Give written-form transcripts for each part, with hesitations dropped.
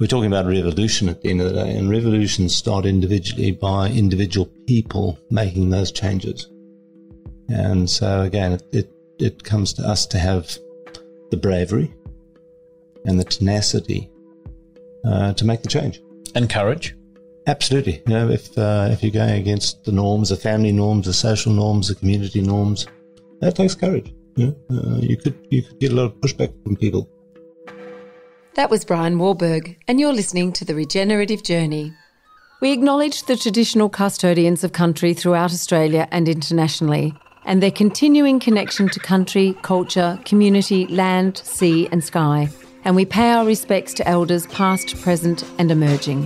We're talking about revolution at the end of the day, and revolutions start individually by individual people making those changes. And so again, it comes to us to have the bravery and the tenacity to make the change. And courage. Absolutely. You know, if you're going against the norms, the family norms, the social norms, the community norms, that takes courage. You know? You could get a lot of pushback from people. That was Brian Wehlburg, and you're listening to The Regenerative Journey. We acknowledge the traditional custodians of country throughout Australia and internationally, and their continuing connection to country, culture, community, land, sea and sky. And we pay our respects to elders past, present and emerging.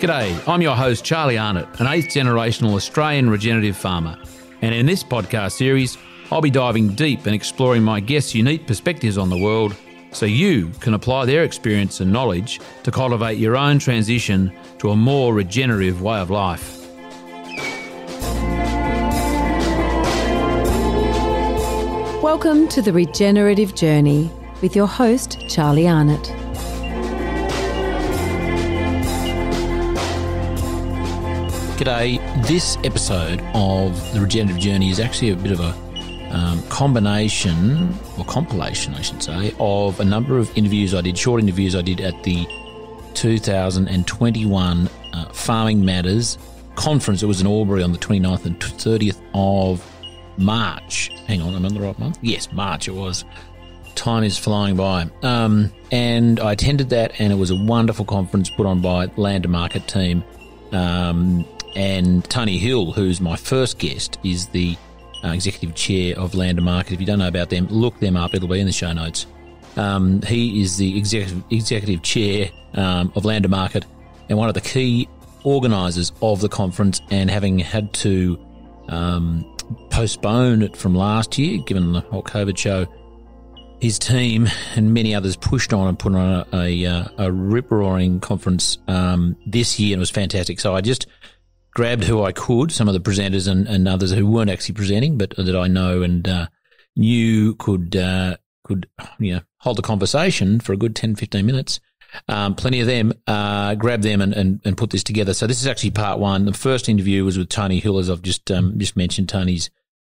G'day, I'm your host Charlie Arnott, an 8th generational Australian regenerative farmer. And in this podcast series, I'll be diving deep and exploring my guests' unique perspectives on the world so you can apply their experience and knowledge to cultivate your own transition to a more regenerative way of life. Welcome to The Regenerative Journey with your host, Charlie Arnott. G'day, this episode of The Regenerative Journey is actually a bit of a combination or compilation, I should say, of a number of interviews I did, short interviews I did at the 2021 Farming Matters conference. It was in Albury on the 29th and 30th of March. Hang on, am I in the right month? Yes, March it was. Time is flying by. And I attended that, and it was a wonderful conference put on by Land to Market team. And Tony Hill, who's my first guest, is the Executive Chair of Land to Market. If you don't know about them, look them up. It'll be in the show notes. He is the Executive Chair of Land to Market and one of the key organisers of the conference, and having had to postpone it from last year, given the whole COVID show, his team and many others pushed on and put on a rip-roaring conference this year, and it was fantastic. So I just grabbed who I could, some of the presenters and others who weren't actually presenting, but that I know and knew could hold the conversation for a good 10, 15 minutes. Plenty of them. Grabbed them and put this together. So this is actually part one. The first interview was with Tony Hill, as I've just mentioned, Tony's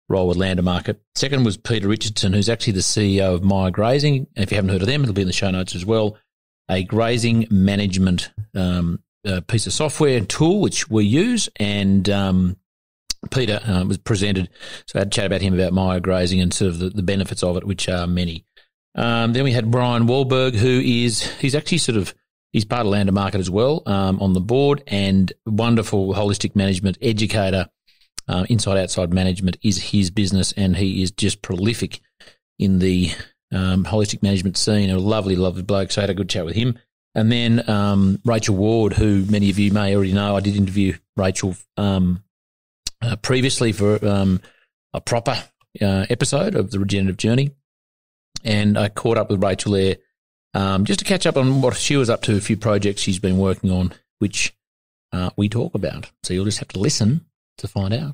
role with Land to Market. Second was Peter Richardson, who's actually the CEO of Maia Grazing. And if you haven't heard of them, it'll be in the show notes as well. A grazing management piece of software and tool which we use, and Peter was presented, so I had a chat about him, about Maia Grazing and sort of the benefits of it, which are many. Then we had Brian Wehlburg, who is he's part of Land to Market as well, on the board, and wonderful holistic management educator. Inside Outside Management is his business, and he is just prolific in the holistic management scene. A lovely, lovely bloke, so I had a good chat with him. And then Rachel Ward, who many of you may already know. I did interview Rachel previously for a proper episode of The Regenerative Journey, and I caught up with Rachel there just to catch up on what she was up to, a few projects she's been working on, which we talk about. So you'll just have to listen to find out.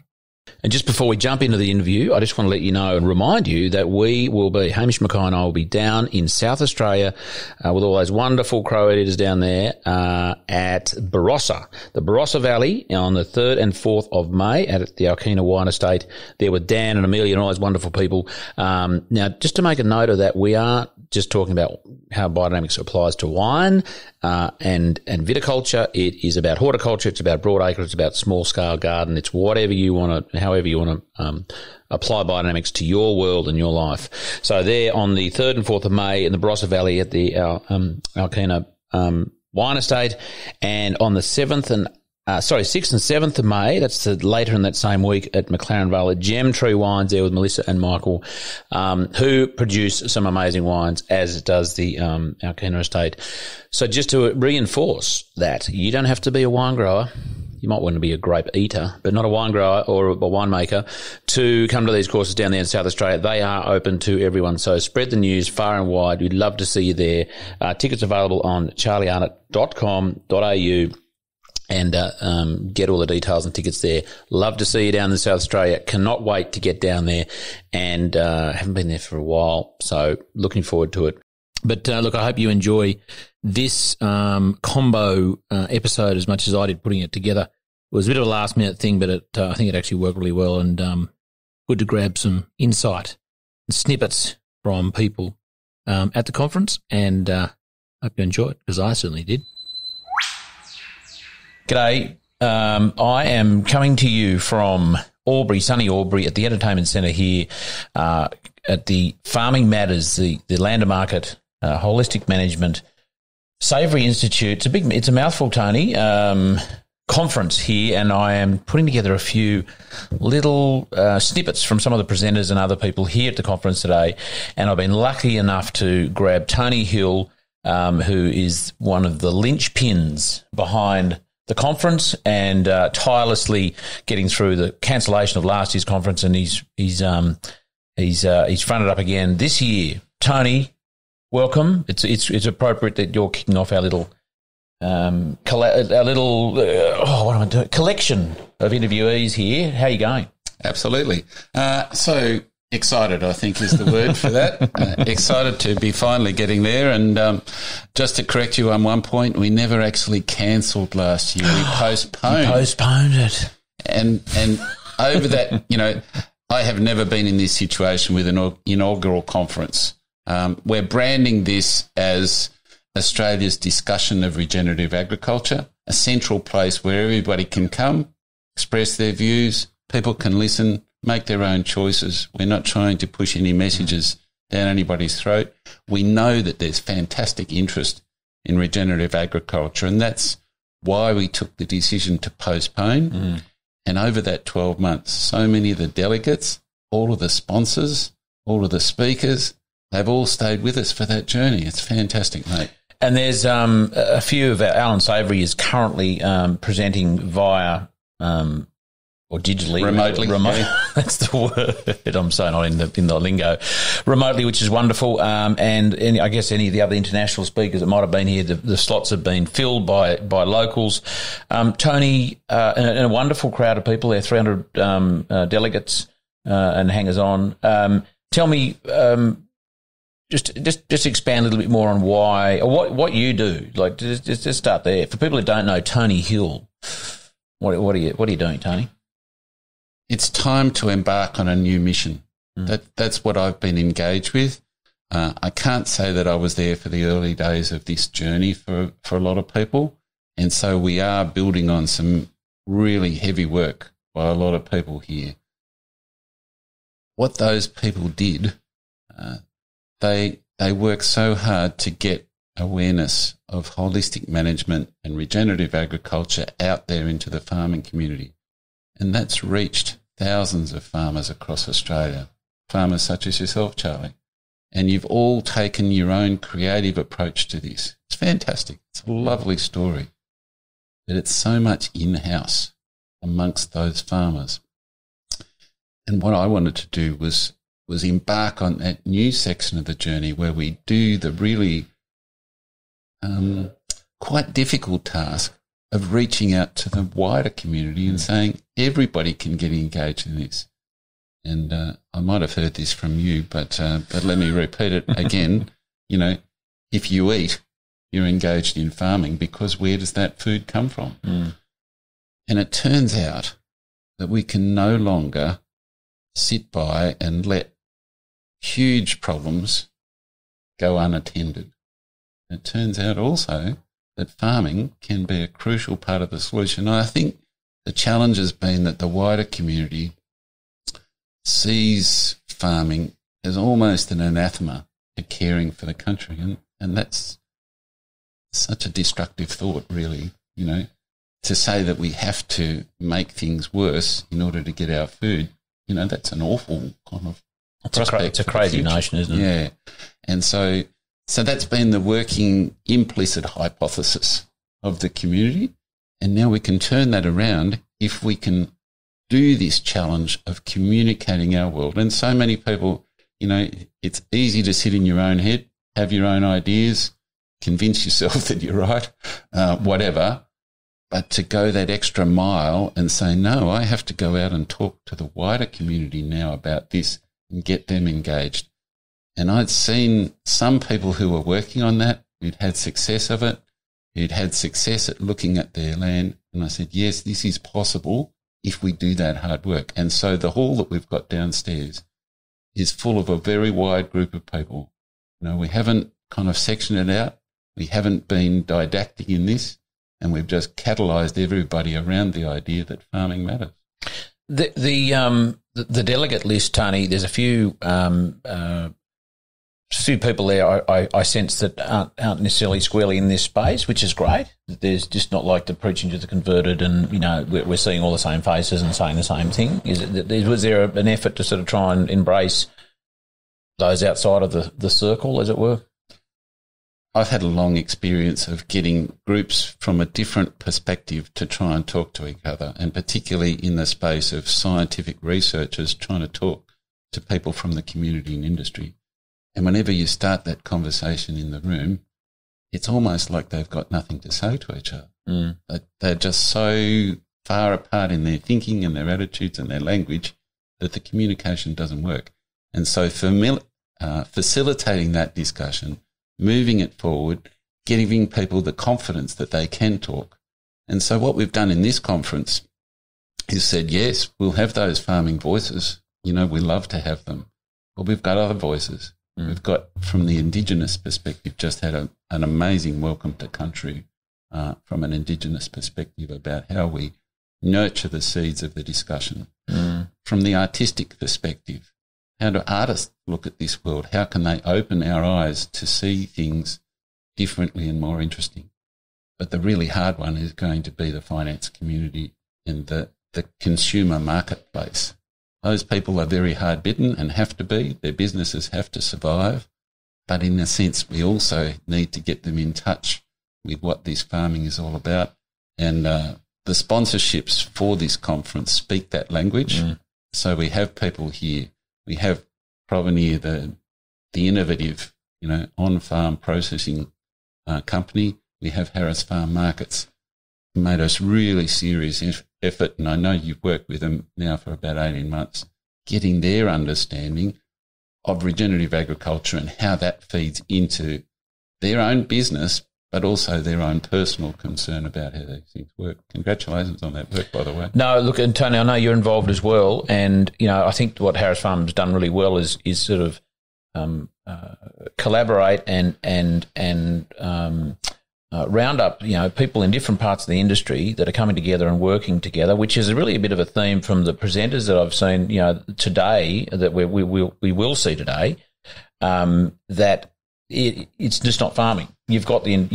And just before we jump into the interview, I just want to let you know and remind you that we will be, Hamish Mackay and I will be down in South Australia with all those wonderful crow editors down there at Barossa, the Barossa Valley, on the 3rd and 4th of May at the Alkina Wine Estate, there with Dan and Amelia and all those wonderful people. Now, just to make a note of that, we are just talking about how biodynamics applies to wine and viticulture. It is about horticulture. It's about broad acre. It's about small-scale garden. It's whatever you want to, however you want to apply biodynamics to your world and your life. So there on the 3rd and 4th of May in the Barossa Valley at the Alkina Wine Estate, and on the 6th and 7th of May, that's later in that same week, at McLaren Vale Gemtree Wines, there with Melissa and Michael, who produce some amazing wines, as does the Alkina Estate. So just to reinforce that, you don't have to be a wine grower. You might want to be a grape eater, but not a wine grower or a winemaker, to come to these courses down there in South Australia. They are open to everyone, so spread the news far and wide. We'd love to see you there. Tickets available on charliearnott.com.au. and get all the details and tickets there. Love to see you down in South Australia. Cannot wait to get down there, and haven't been there for a while, so looking forward to it. But look, I hope you enjoy this combo episode as much as I did putting it together. It was a bit of a last-minute thing, but it, I think it actually worked really well, and good to grab some insight and snippets from people at the conference, and I hope you enjoy it, because I certainly did. G'day. I am coming to you from Albury, sunny Albury, at the Entertainment Centre here at the Farming Matters, the Land to Market, Holistic Management, Savory Institute. It's a big, it's a mouthful, Tony. Conference here, and I am putting together a few little snippets from some of the presenters and other people here at the conference today, and I've been lucky enough to grab Tony Hill, who is one of the linchpins behind the conference and tirelessly getting through the cancellation of last year's conference, and he's fronted up again this year. Tony, welcome. It's appropriate that you're kicking off our little collection of interviewees here. How are you going? Absolutely. So excited, I think, is the word for that. Excited to be finally getting there. And just to correct you on one point, we never actually cancelled last year. We postponed. Postponed it. And over that, you know, I have never been in this situation with an inaugural conference. We're branding this as Australia's discussion of regenerative agriculture, a central place where everybody can come, express their views, people can listen, make their own choices. We're not trying to push any messages down anybody's throat. We know that there's fantastic interest in regenerative agriculture, and that's why we took the decision to postpone. And over that 12 months, so many of the delegates, all of the sponsors, all of the speakers, they've all stayed with us for that journey. It's fantastic, mate. And there's a few of our, Alan Savory is currently presenting via or digitally. Remotely. Yeah. That's the word. I'm so not in the lingo. Remotely, which is wonderful. And I guess any of the other international speakers that might have been here, the slots have been filled by locals. Tony, and a wonderful crowd of people there, 300 delegates and hangers-on. Tell me... Just expand a little bit more on why or what you do. Like just start there for people who don't know Tony Hill. What are you doing, Tony? It's time to embark on a new mission. That's what I've been engaged with. I can't say that I was there for the early days of this journey for a lot of people, and so we are building on some really heavy work by a lot of people here. What those people did. They work so hard to get awareness of holistic management and regenerative agriculture out there into the farming community. And that's reached thousands of farmers across Australia, farmers such as yourself, Charlie. And you've all taken your own creative approach to this. It's fantastic. It's a lovely story. But it's so much in-house amongst those farmers. And what I wanted to do was embark on that new section of the journey where we do the really quite difficult task of reaching out to the wider community and saying everybody can get engaged in this. And I might have heard this from you, but let me repeat it again. You know, if you eat, you're engaged in farming, because where does that food come from? And it turns out that we can no longer sit by and let huge problems go unattended. It turns out also that farming can be a crucial part of the solution. And I think the challenge has been that the wider community sees farming as almost an anathema to caring for the country, and that's such a destructive thought, really, you know, to say that we have to make things worse in order to get our food. You know, that's an awful kind of... It's a crazy notion, isn't it? Yeah. And so that's been the working implicit hypothesis of the community, and now we can turn that around if we can do this challenge of communicating our world. And so many people, you know, it's easy to sit in your own head, have your own ideas, convince yourself that you're right, whatever, But to go that extra mile and say, no, I have to go out and talk to the wider community now about this and get them engaged. And I'd seen some people who were working on that, who'd had success of it, who'd had success at looking at their land. And I said, yes, this is possible if we do that hard work. And so the hall that we've got downstairs is full of a very wide group of people. You know, we haven't kind of sectioned it out. We haven't been didactic in this. And we've just catalysed everybody around the idea that farming matters. The delegate list, Tony, there's a few people there I sense that aren't necessarily squarely in this space, which is great. There's just not like the preaching to the converted and, you know, we're seeing all the same faces and saying the same thing. Was there an effort to sort of try and embrace those outside of the circle, as it were? I've had a long experience of getting groups from a different perspective to try and talk to each other, and particularly in the space of scientific researchers trying to talk to people from the community and industry. And whenever you start that conversation in the room, it's almost like they've got nothing to say to each other. Mm. They're just so far apart in their thinking and their attitudes and their language that the communication doesn't work. And so facilitating that discussion, moving it forward, giving people the confidence that they can talk. And so what we've done in this conference is said, yes, we'll have those farming voices. You know, we love to have them. But we've got other voices. Mm. We've got, from the Indigenous perspective, just had an amazing welcome to country from an Indigenous perspective about how we nurture the seeds of the discussion. Mm. From the artistic perspective, how do artists look at this world? How can they open our eyes to see things differently and more interesting? But the really hard one is going to be the finance community and the consumer marketplace. Those people are very hard bitten and have to be. Their businesses have to survive. But in a sense, we also need to get them in touch with what this farming is all about. And the sponsorships for this conference speak that language. Mm. So we have people here. We have Provenir, the innovative, you know, on-farm processing company. We have Harris Farm Markets, who made us really serious effort, and I know you've worked with them now for about 18 months, getting their understanding of regenerative agriculture and how that feeds into their own business, but also their own personal concern about how these things work. Congratulations on that work, by the way. No, look, and Tony, I know you're involved as well, and you know I think what Harris Farm's done really well is sort of collaborate and round up, you know, people in different parts of the industry that are coming together and working together, which is really a bit of a theme from the presenters that I've seen, you know, today that we will see today, that. It's just not farming. You've got the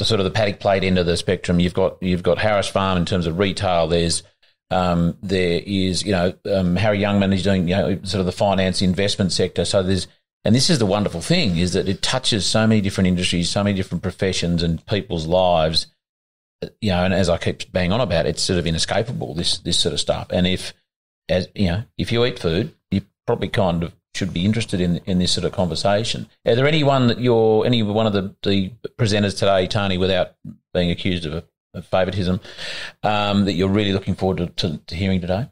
sort of the paddock plate end of the spectrum. You've got Harris Farm in terms of retail. There is Harry Youngman is doing, you know, sort of the finance investment sector. So and this is the wonderful thing, is that it touches so many different industries, so many different professions and people's lives. You know, and as I keep banging on about, it's sort of inescapable, this sort of stuff. And if you eat food, you probably kind of should be interested in this sort of conversation. Are there any one of the presenters today, Tony, without being accused of a favouritism, that you're really looking forward to hearing today?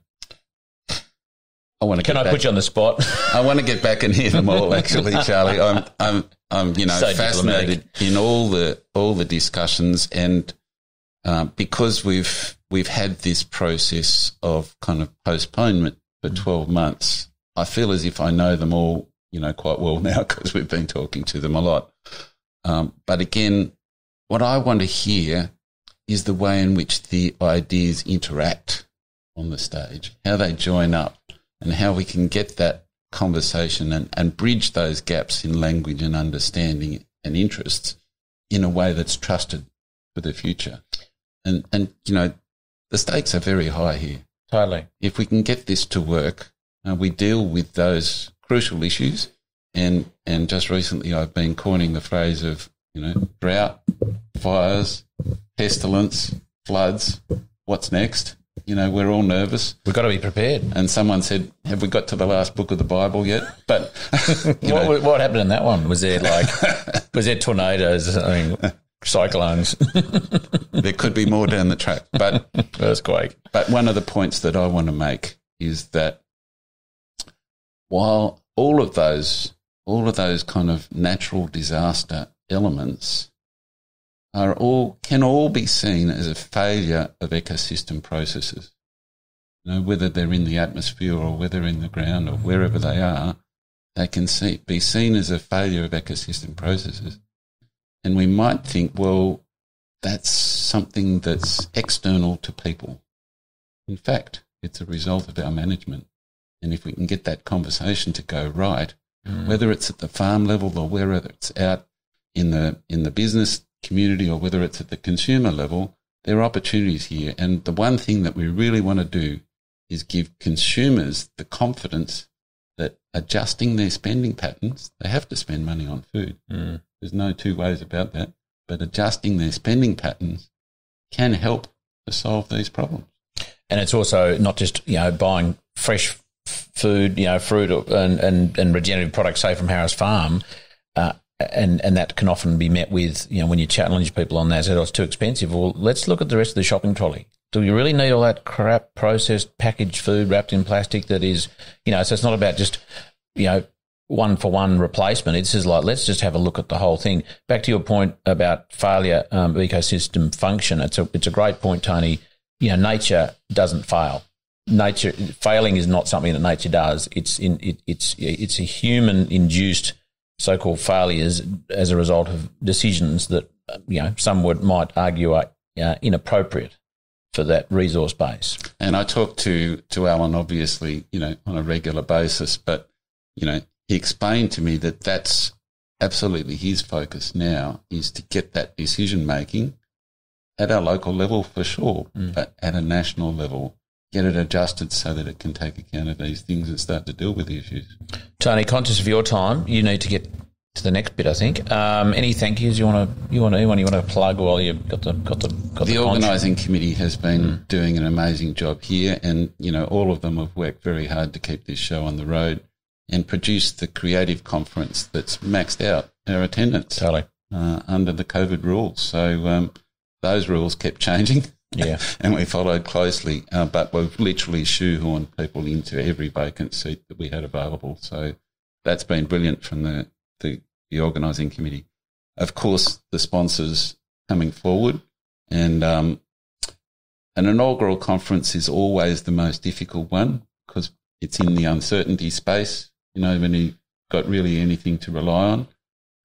Put you on the spot? I want to get back and hear them all. Actually, Charlie, I'm you know, so fascinated in all the discussions, and because we've had this process of kind of postponement for 12 months. I feel as if I know them all, you know, quite well now because we've been talking to them a lot. But again, what I want to hear is the way in which the ideas interact on the stage, how they join up and how we can get that conversation and bridge those gaps in language and understanding and interests in a way that's trusted for the future. And you know, the stakes are very high here. Totally. If we can get this to work, we deal with those crucial issues, and just recently I've been coining the phrase of, you know, drought, fires, pestilence, floods, what's next? You know, we're all nervous. We've got to be prepared. And someone said, have we got to the last book of the Bible yet? But what happened in that one? Was there tornadoes or something, cyclones? There could be more down the track. But earthquake. But one of the points that I want to make is that while all of those kind of natural disaster elements can all be seen as a failure of ecosystem processes. You know, whether they're in the atmosphere or whether in the ground or wherever they are, they can be seen as a failure of ecosystem processes. And we might think, well, that's something that's external to people. In fact, it's a result of our management. And if we can get that conversation to go right, whether it's at the farm level or whether it's out in the business community or whether it's at the consumer level, there are opportunities here. And the one thing that we really want to do is give consumers the confidence that adjusting their spending patterns, they have to spend money on food. There's no two ways about that. But adjusting their spending patterns can help to solve these problems. And it's also not just, you know, buying fresh food, you know, fruit and regenerative products, say, from Harris Farm, and that can often be met with, you know, when you challenge people on that, say, oh, it's too expensive. Well, let's look at the rest of the shopping trolley. Do you really need all that crap processed packaged food wrapped in plastic that is, you know, so it's not about just, you know, one-for-one replacement. It's just like, let's just have a look at the whole thing. Back to your point about failure of ecosystem function, it's a great point, Tony. You know, nature doesn't fail. Nature failing is not something that nature does. It's a human-induced so-called failures as a result of decisions that, you know, some might argue are inappropriate for that resource base. And I talk to Alan, obviously, you know, on a regular basis, but, you know, he explained to me that that's absolutely his focus now, is to get that decision-making at our local level for sure, but at a national level. Get it adjusted so that it can take account of these things and start to deal with the issues. Tony, conscious of your time, you need to get to the next bit, I think. Any thank yous you want to plug while you've got the organising committee has been doing an amazing job here, and you know all of them have worked very hard to keep this show on the road and produce the creative conference that's maxed out our attendance totally under the COVID rules. So those rules kept changing. Yeah, and we followed closely, but we've literally shoehorned people into every vacant seat that we had available. So that's been brilliant from the organising committee. Of course, the sponsors coming forward, and an inaugural conference is always the most difficult one because it's in the uncertainty space. You know, when you've got really anything to rely on.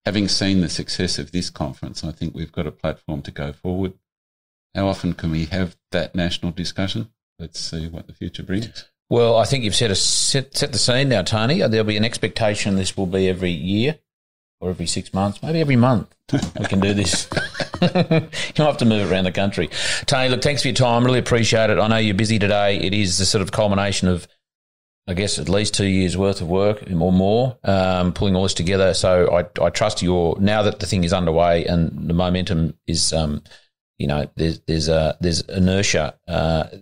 Having seen the success of this conference, I think we've got a platform to go forward. How often can we have that national discussion? Let's see what the future brings. Well, I think you've set the scene now, Tony. There'll be an expectation this will be every year or every 6 months, maybe every month we can do this. You'll have to move around the country. Tony, look, thanks for your time. Really appreciate it. I know you're busy today. It is the sort of culmination of, I guess, at least 2 years' worth of work or more, pulling all this together. So I trust now that the thing is underway and the momentum is you know, there's inertia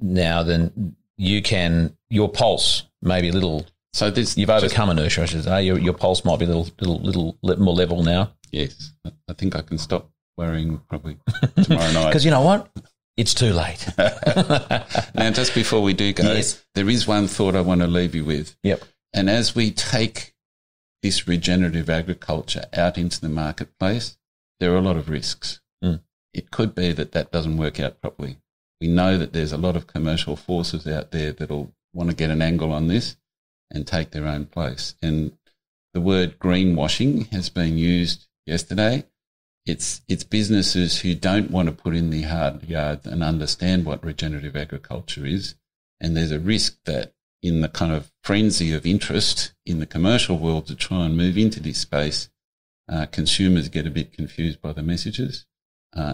now. Then your pulse may be a little. So you've overcome inertia, I should say. Your pulse might be a little more level now. Yes, I think I can stop worrying probably tomorrow night. Because you know what, it's too late. Now, just before we do go, yes. There is one thought I want to leave you with. Yep. And as we take this regenerative agriculture out into the marketplace, there are a lot of risks. It could be that doesn't work out properly. We know that there's a lot of commercial forces out there that'll want to get an angle on this and take their own place. And the word greenwashing has been used yesterday. It's businesses who don't want to put in the hard yards and understand what regenerative agriculture is. And there's a risk that in the kind of frenzy of interest in the commercial world to try and move into this space, consumers get a bit confused by the messages.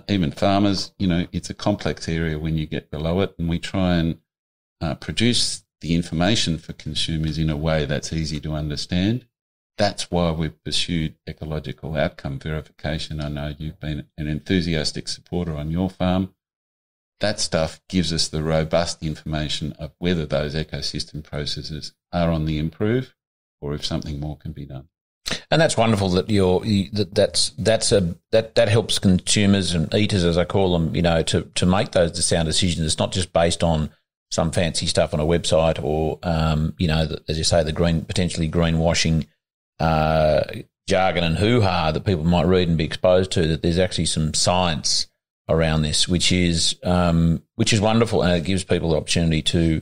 Even farmers, you know, it's a complex area when you get below it, and we try and produce the information for consumers in a way that's easy to understand. That's why we've pursued ecological outcome verification. I know you've been an enthusiastic supporter on your farm. That stuff gives us the robust information of whether those ecosystem processes are on the improve or if something more can be done. And that's wonderful that that helps consumers and eaters, as I call them, you know, to make those sound decisions. It's not just based on some fancy stuff on a website or you know, as you say, the greenwashing jargon and hoo-ha that people might read and be exposed to. That there's actually some science around this, which is wonderful, and it gives people the opportunity to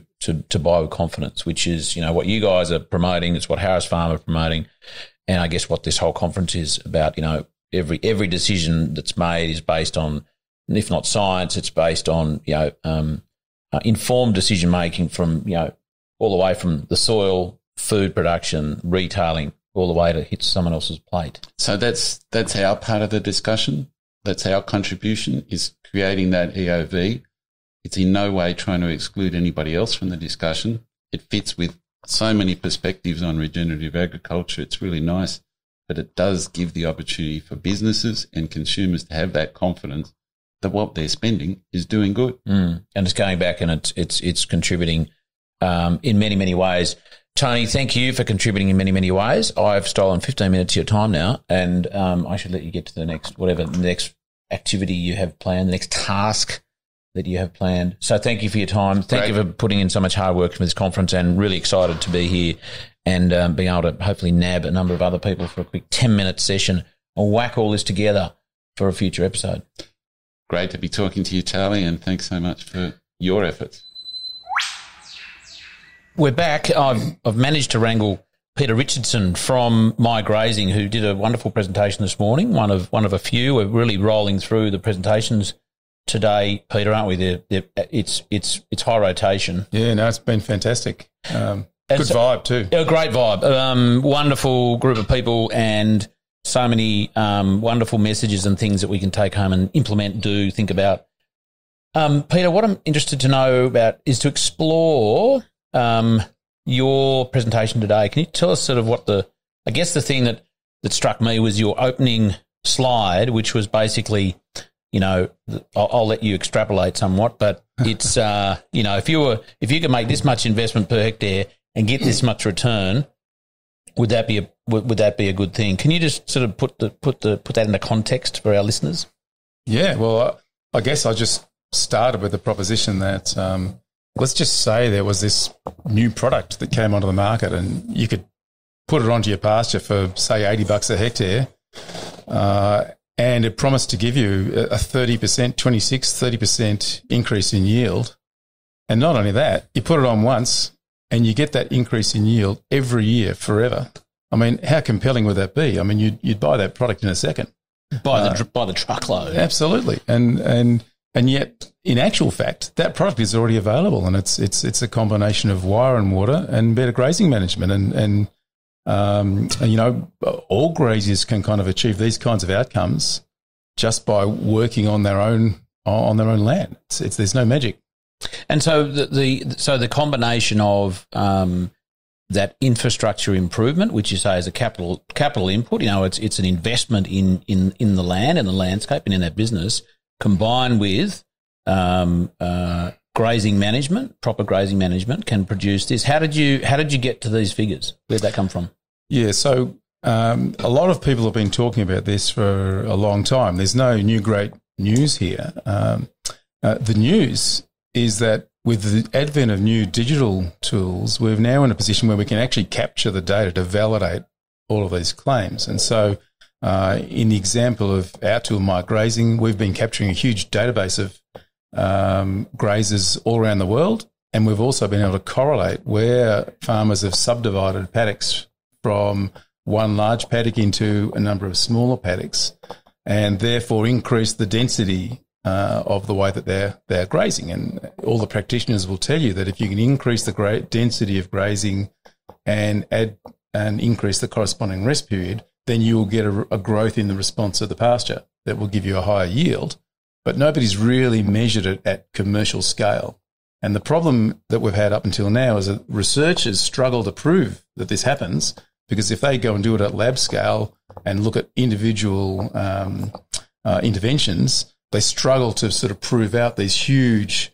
buy with confidence, which is, you know, what you guys are promoting. It's what Harris Farm are promoting. And I guess what this whole conference is about, you know, every decision that's made is based on, if not science, it's based on, you know, informed decision making from, you know, all the way from the soil, food production, retailing, all the way to hit someone else's plate. So that's our part of the discussion. That's our contribution, is creating that EOV. It's in no way trying to exclude anybody else from the discussion. It fits with so many perspectives on regenerative agriculture. It's really nice, but it does give the opportunity for businesses and consumers to have that confidence that what they're spending is doing good. Mm. And it's going back and it's contributing in many, many ways. Tony, thank you for contributing in many, many ways. I've stolen 15 minutes of your time now, and I should let you get to the next, whatever the next activity you have planned, the next task that you have planned. So thank you for your time. Thank you for putting in so much hard work for this conference, and really excited to be here and being able to hopefully nab a number of other people for a quick 10-minute session and whack all this together for a future episode. Great to be talking to you, Charlie, and thanks so much for your efforts. We're back. I've managed to wrangle Peter Richardson from Maia Grazing, who did a wonderful presentation this morning, one of a few. We're really rolling through the presentations today, Peter, aren't we? It's high rotation. Yeah, no, it's been fantastic. Good vibe too. A great vibe. Wonderful group of people, and so many wonderful messages and things that we can take home and implement, think about. Peter, what I'm interested to know about is to explore your presentation today. Can you tell us sort of what the thing that struck me was your opening slide, which was basically, you know, I'll let you extrapolate somewhat, but it's, you know, if you could make this much investment per hectare and get this much return, would that be a good thing? Can you just sort of put that into context for our listeners? Yeah, well, I guess I just started with the proposition that let's just say there was this new product that came onto the market, and you could put it onto your pasture for say $80 a hectare. And it promised to give you a 30% increase in yield. And not only that, you put it on once and you get that increase in yield every year forever. I mean, how compelling would that be? I mean, you'd buy that product in a second. By the truckload. Absolutely. And yet, in actual fact, that product is already available, and it's a combination of wire and water and better grazing management, and you know, all graziers can kind of achieve these kinds of outcomes just by working on their own land. There's no magic. And so the combination of that infrastructure improvement, which you say is a capital input, you know, it's an investment in the land and the landscape and in that business, combined with grazing management, proper grazing management, can produce this. How did you get to these figures? Where'd that come from? Yeah, so a lot of people have been talking about this for a long time. There's no great news here. The news is that with the advent of new digital tools, we're now in a position where we can actually capture the data to validate all of these claims. And so in the example of our tool, Maia Grazing, we've been capturing a huge database of grazers all around the world, and we've also been able to correlate where farmers have subdivided paddocks from one large paddock into a number of smaller paddocks, and therefore increase the density of the way that they're grazing. And all the practitioners will tell you that if you can increase the density of grazing and add and increase the corresponding rest period, then you will get a growth in the response of the pasture that will give you a higher yield. But nobody's really measured it at commercial scale. And the problem that we've had up until now is that researchers struggle to prove that this happens, because if they go and do it at lab scale and look at individual interventions, they struggle to sort of prove out these huge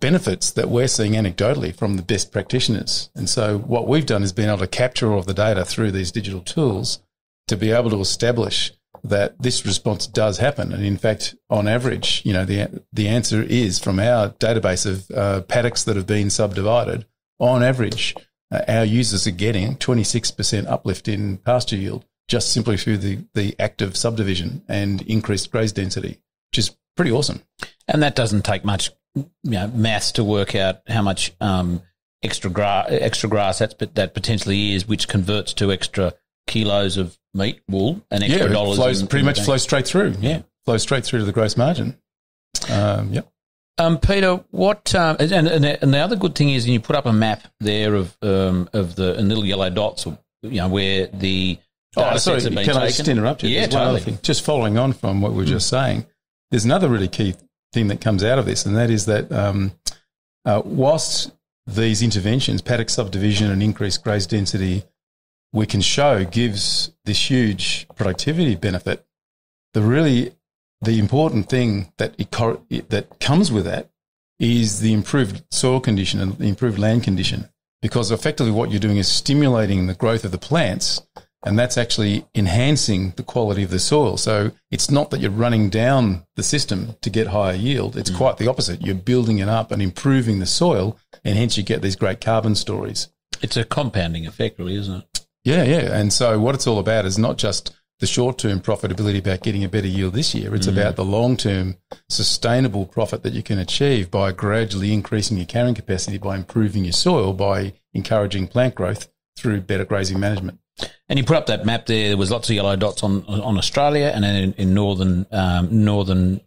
benefits that we're seeing anecdotally from the best practitioners. And so what we've done is been able to capture all of the data through these digital tools to be able to establish that this response does happen. And in fact, on average, you know, the answer is, from our database of paddocks that have been subdivided, on average, our users are getting 26% uplift in pasture yield just simply through the act of subdivision and increased graze density, which is pretty awesome. And that doesn't take much, you know, maths to work out how much extra grass that potentially is, which converts to extra kilos of meat, wool, and extra dollars. It pretty much flows straight through. Yeah, flows straight through to the gross margin. Peter, what and the other good thing is, and you put up a map there of the little yellow dots, or, you know, where the data sets have been taken. Can I just interrupt you? Yeah, totally. Just following on from what we were just saying, there's another really key thing that comes out of this, and that is that whilst these interventions, paddock subdivision and increased graze density, we can show gives this huge productivity benefit, the important thing that comes with that is the improved soil condition and the improved land condition, because effectively what you're doing is stimulating the growth of the plants, and that's actually enhancing the quality of the soil. So it's not that you're running down the system to get higher yield. It's quite the opposite. You're building it up and improving the soil, and hence you get these great carbon stories. It's a compounding effect, really, isn't it? Yeah. And so what it's all about is not just the short-term profitability about getting a better yield this year. It's about the long-term sustainable profit that you can achieve by gradually increasing your carrying capacity, by improving your soil, by encouraging plant growth through better grazing management. And you put up that map there. There was lots of yellow dots on Australia and in northern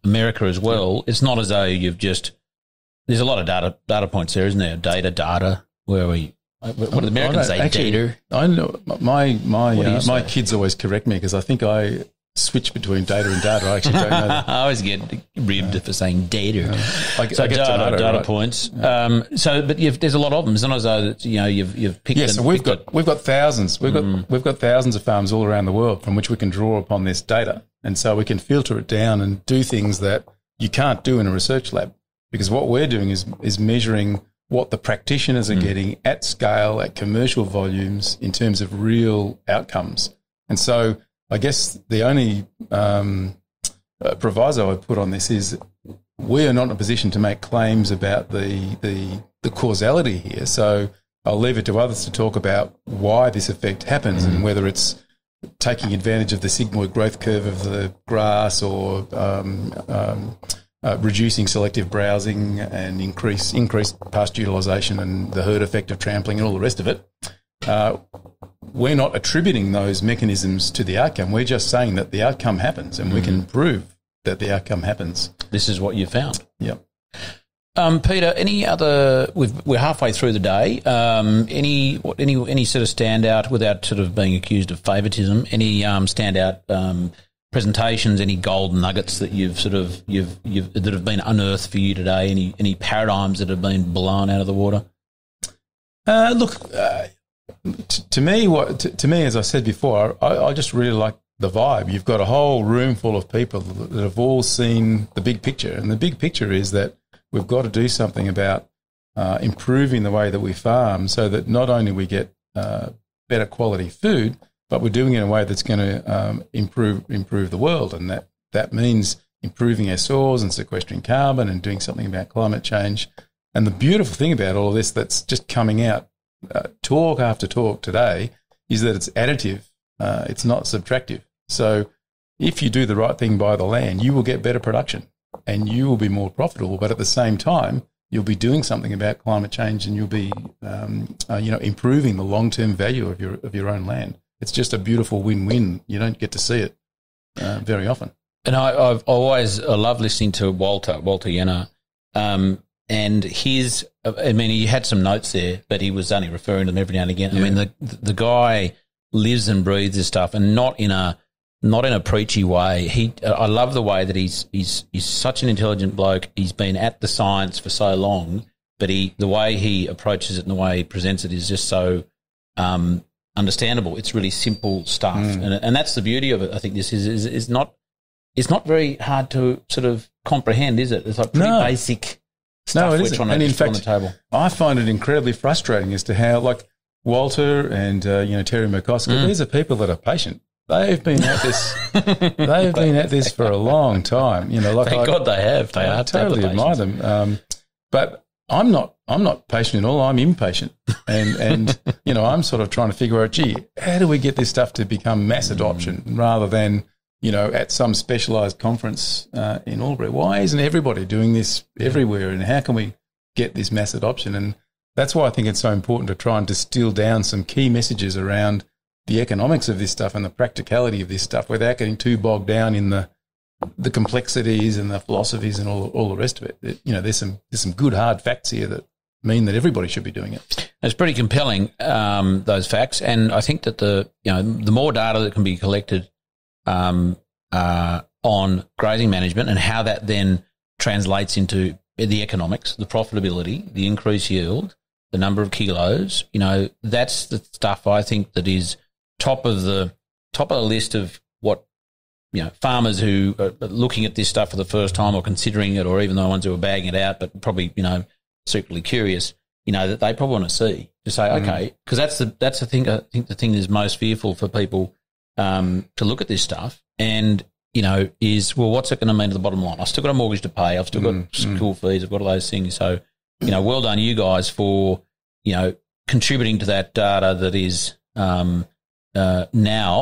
America as well. It's not as though you've just – there's a lot of data points there, isn't there? Data. Where are we? What do Americans say? Data. I know my kids always correct me because I think I switch between data and data. I actually don't know that. I always get ribbed for saying data. Yeah. I get data points. Yeah. There's a lot of them. It's not as though that, you know, you've picked. Yeah, so we've got thousands. We've got thousands of farms all around the world from which we can draw upon this data, and so we can filter it down and do things that you can't do in a research lab, because what we're doing is measuring what the practitioners are getting at scale, at commercial volumes, in terms of real outcomes. And so I guess the only proviso I put on this is we are not in a position to make claims about the causality here. So I'll leave it to others to talk about why this effect happens and whether it's taking advantage of the sigmoid growth curve of the grass or reducing selective browsing and increased pasture utilisation and the herd effect of trampling and all the rest of it. We're not attributing those mechanisms to the outcome. We're just saying that the outcome happens, and we can prove that the outcome happens. This is what you found. Yep. Peter, any other? We're halfway through the day. Any sort of standout, without sort of being accused of favouritism? Any standout presentations, any golden nuggets that you've that have been unearthed for you today, any paradigms that have been blown out of the water? Look, to me, as I said before, I just really like the vibe. You've got a whole room full of people that have all seen the big picture, and the big picture is that we've got to do something about improving the way that we farm, so that not only we get better quality food, but we're doing it in a way that's going to improve the world, and that means improving our soils and sequestering carbon and doing something about climate change. And the beautiful thing about all of this that's just coming out talk after talk today is that it's additive. It's not subtractive. So if you do the right thing by the land, you will get better production and you will be more profitable, but at the same time, you'll be doing something about climate change, and you'll be improving the long-term value of your own land. It's just a beautiful win-win. You don't get to see it very often. And I love listening to Walter Jehne, and his, I mean, he had some notes there, but he was only referring to them every now and again. Yeah. I mean, the guy lives and breathes this stuff, and not in a preachy way. I love the way that he's such an intelligent bloke. He's been at the science for so long, but the way he approaches it and the way he presents it is just so understandable. It's really simple stuff, and that's the beauty of it. I think this is not very hard to sort of comprehend, is it? It's like pretty basic stuff. No, it isn't. And in fact, on the table, I find it incredibly frustrating as to how, like Walter and Terry McCosker, these are people that are patient. They've been at this. They've been at this for a long time. You know, like God they have. They are totally admire them. But I'm not. I'm not patient at all. I'm impatient, and you know, I'm sort of trying to figure out, gee, how do we get this stuff to become mass adoption rather than, you know, at some specialised conference in Albury? Why isn't everybody doing this everywhere? And how can we get this mass adoption? And that's why I think it's so important to try and distill down some key messages around the economics of this stuff and the practicality of this stuff without getting too bogged down in the complexities and the philosophies and all the rest of it. You know, there's some good hard facts here that mean that everybody should be doing it. It's pretty compelling, those facts, and I think that the more data that can be collected on grazing management and how that then translates into the economics, the profitability, the increased yield, the number of kilos, you know, that's the stuff I think that is top of the list of what, you know, farmers who are looking at this stuff for the first time or considering it, or even the ones who are bagging it out but probably, you know, secretly curious, you know, that they probably want to see, to say, okay, because that's the thing, I think the thing that's most fearful for people to look at this stuff and, you know, is, well, what's it going to mean to the bottom line? I've still got a mortgage to pay. I've still got school fees. I've got all those things. So, you know, well done you guys for, you know, contributing to that data that is now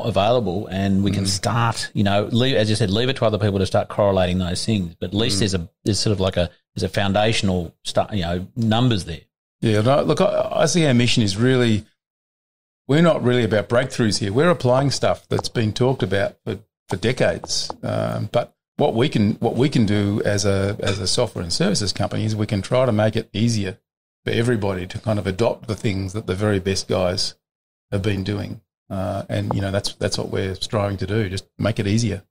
available, and we can start, you know, as you said, leave it to other people to start correlating those things. But at least there's sort of like there's a foundational start, you know, numbers there. Yeah, no, look, I see our mission is really, we're not really about breakthroughs here. We're applying stuff that's been talked about for decades. But what we can do as a software and services company is we can try to make it easier for everybody to kind of adopt the things that the very best guys have been doing. And, you know, that's what we're striving to do, just make it easier.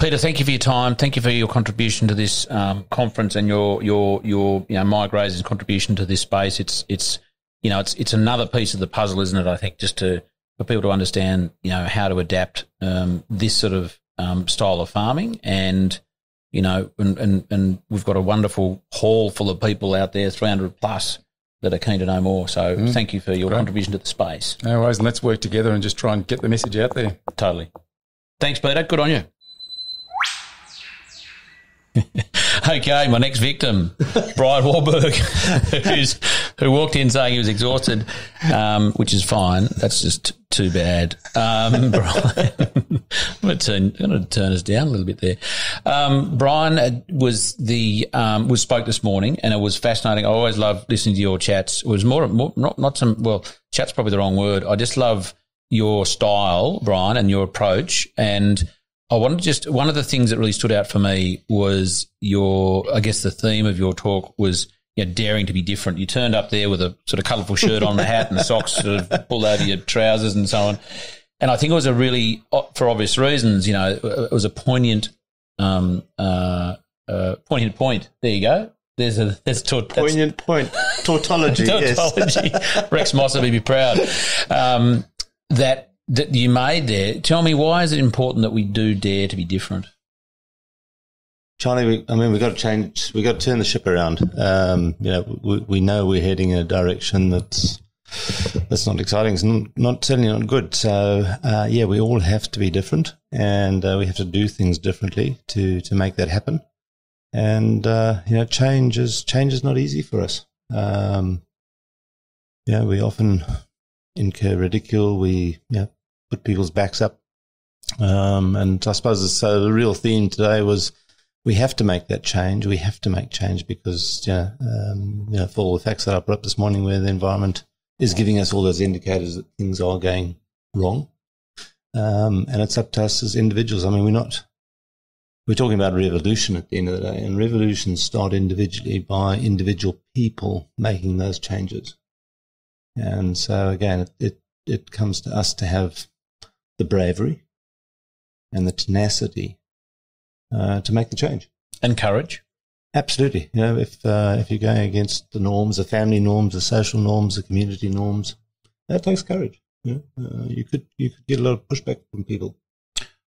Peter, thank you for your time. Thank you for your contribution to this conference and your you know, Maia Grazing's contribution to this space. It's you know, it's another piece of the puzzle, isn't it, I think, just for people to understand, you know, how to adapt this sort of style of farming. And, you know, and we've got a wonderful hall full of people out there, 300 plus, that are keen to know more. So thank you for your contribution to the space. No worries, and let's work together and just try and get the message out there. Totally. Thanks, Peter. Good on you. Okay, my next victim, Brian Wehlburg, who walked in saying he was exhausted, which is fine. That's just too bad. Brian, I'm going to turn us down a little bit there. Brian was spoke this morning, and it was fascinating. I always love listening to your chats. It was more, chat's probably the wrong word. I just love your style, Brian, and your approach, and I wanted to just, one of the things that really stood out for me was the theme of your talk was, you know, daring to be different. You turned up there with a sort of colourful shirt on, the hat and the socks sort of pulled over your trousers and so on. And I think it was a really, for obvious reasons, you know, it was a poignant, poignant point. There you go. That's poignant point. Tautology. Tautology. Yes. Rex Moss would be proud. That you made there. Tell me, why is it important that we do dare to be different? Charlie, we've got to change. We've got to turn the ship around. You know, we know we're heading in a direction that's not exciting. It's certainly not good. So, yeah, we all have to be different, and we have to do things differently to make that happen. And you know, change is not easy for us. You know, we often incur ridicule. We put people's backs up, and I suppose so. The real theme today was we have to make that change. We have to make change because for all the facts that I put up this morning, where the environment is giving us all those indicators that things are going wrong, and it's up to us as individuals. I mean, we're talking about revolution at the end of the day, and revolutions start individually by individual people making those changes. And so, again, it comes to us to have the bravery and the tenacity to make the change. And courage. Absolutely. You know, if you're going against the norms, the family norms, the social norms, the community norms, that takes courage. You know? You could get a lot of pushback from people.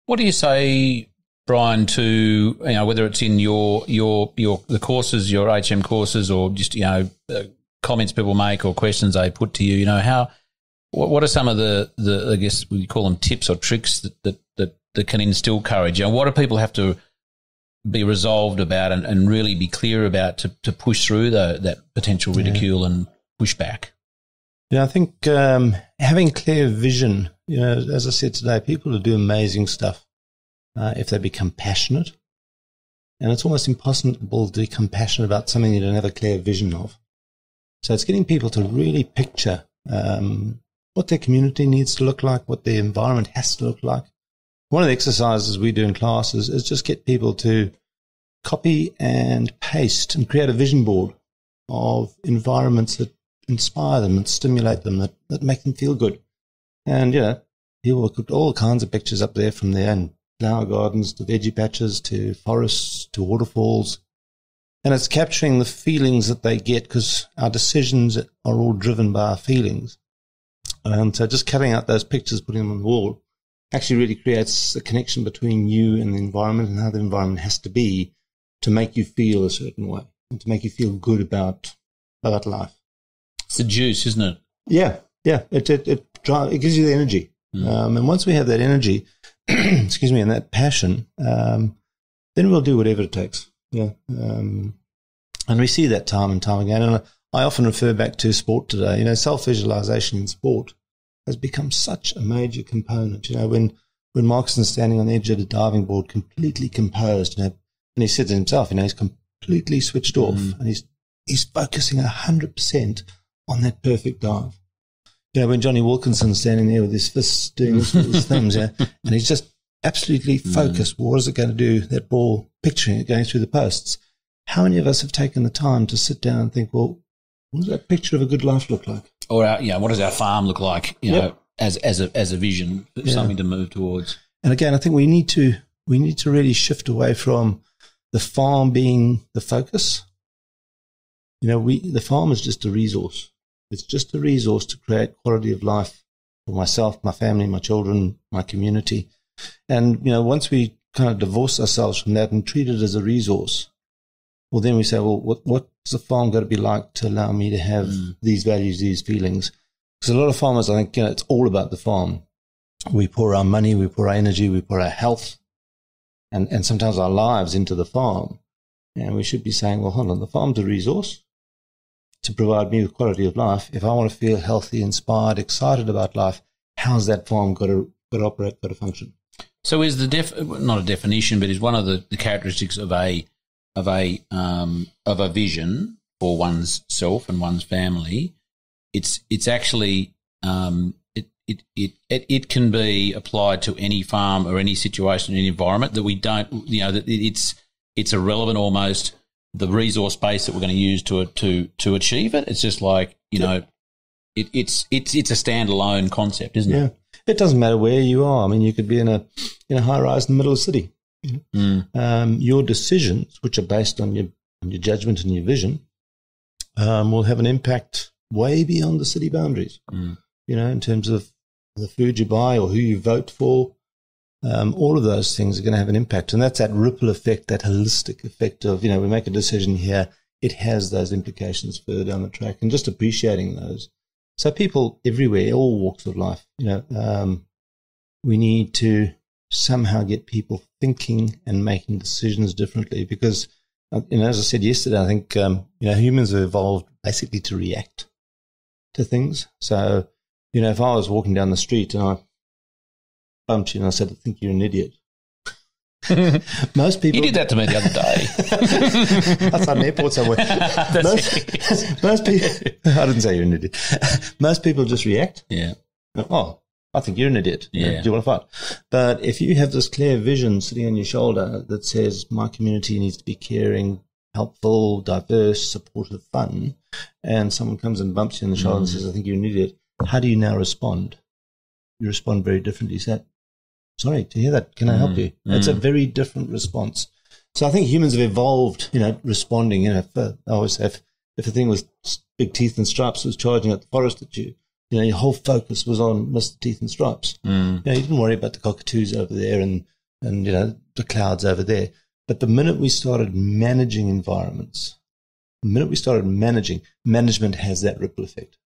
What do you say, Brian, to, you know, whether it's in your courses, your HM courses, or just, you know, comments people make or questions they put to you, you know, how What are some of the I guess we call them tips or tricks that can instill courage? And what do people have to be resolved about and really be clear about to push through that potential ridicule and pushback? Yeah, I think having clear vision. You know, as I said today, people do amazing stuff if they become passionate, and it's almost impossible to be compassionate about something you don't have a clear vision of. So it's getting people to really picture what their community needs to look like, what their environment has to look like. One of the exercises we do in classes is just get people to copy and paste and create a vision board of environments that inspire them and stimulate them, that make them feel good. And, you know, people put all kinds of pictures up there, from their own flower gardens to veggie patches to forests to waterfalls. And it's capturing the feelings that they get, because our decisions are all driven by our feelings. And so just cutting out those pictures, putting them on the wall, actually really creates a connection between you and the environment, and how the environment has to be to make you feel a certain way and to make you feel good about life. It's the juice, isn't it? Yeah, yeah. It gives you the energy. Mm. And once we have that energy, excuse me, and that passion, then we'll do whatever it takes. Yeah, and we see that time and time again. And I often refer back to sport today. You know, self-visualization in sport has become such a major component. You know, when Markson's standing on the edge of the diving board, completely composed, you know, and he said to himself, you know, he's completely switched off, and he's focusing 100% on that perfect dive. You know, when Johnny Wilkinson's standing there with his fists doing this with his thumbs, yeah, and he's just absolutely focused. Well, what is it going to do, that ball, picturing it going through the posts? How many of us have taken the time to sit down and think, well, what does that picture of a good life look like? Or, you know, what does our farm look like, you know, as a vision, something to move towards? And again, I think we need to really shift away from the farm being the focus. You know, the farm is just a resource. It's just a resource to create quality of life for myself, my family, my children, my community. And, you know, once we kind of divorce ourselves from that and treat it as a resource, well, then we say, well, what's the farm got to be like to allow me to have these values, these feelings? Because a lot of farmers, I think, you know, it's all about the farm. We pour our money, we pour our energy, we pour our health, and sometimes our lives into the farm. And we should be saying, well, hold on, the farm's a resource to provide me with quality of life. If I want to feel healthy, inspired, excited about life, how's that farm got to operate, got to function? So is not a definition, but is one of the characteristics of a vision for one's self and one's family. It's actually it can be applied to any farm or any situation, any environment, that we don't, you know, that it's irrelevant almost, the resource base that we're going to use to achieve it. It's just like, you know, it's a standalone concept, isn't it? It doesn't matter where you are. I mean, you could be in a high rise in the middle of the city. You know? Your decisions, which are based on your judgment and your vision, will have an impact way beyond the city boundaries. You know, in terms of the food you buy or who you vote for, all of those things are going to have an impact, and that's that ripple effect, that holistic effect of, you know, we make a decision here, it has those implications further down the track, and just appreciating those. So people everywhere, all walks of life, you know, we need to somehow get people thinking and making decisions differently, because, you know, as I said yesterday, I think, you know, humans have evolved basically to react to things. So, you know, if I was walking down the street and I bumped you and I said, I think you're an idiot. Most people. You did that to me the other day. Outside an airport somewhere. Most people. I didn't say you're an idiot. Most people just react. Yeah. Oh, I think you're an idiot. Yeah. Do you want to fight? But if you have this clear vision sitting on your shoulder that says, my community needs to be caring, helpful, diverse, supportive, fun, and someone comes and bumps you on the shoulder and says, I think you're an idiot, how do you now respond? You respond very differently. Is that? Sorry to hear that. Can I help you? It's a very different response. So I think humans have evolved, you know, responding. You know, I always say, if a thing with big teeth and stripes was charging at the forest at you, you know, your whole focus was on Mr. Teeth and Stripes. You know, you didn't worry about the cockatoos over there and you know, the clouds over there. But the minute we started managing environments, the minute we started managing, management has that ripple effect.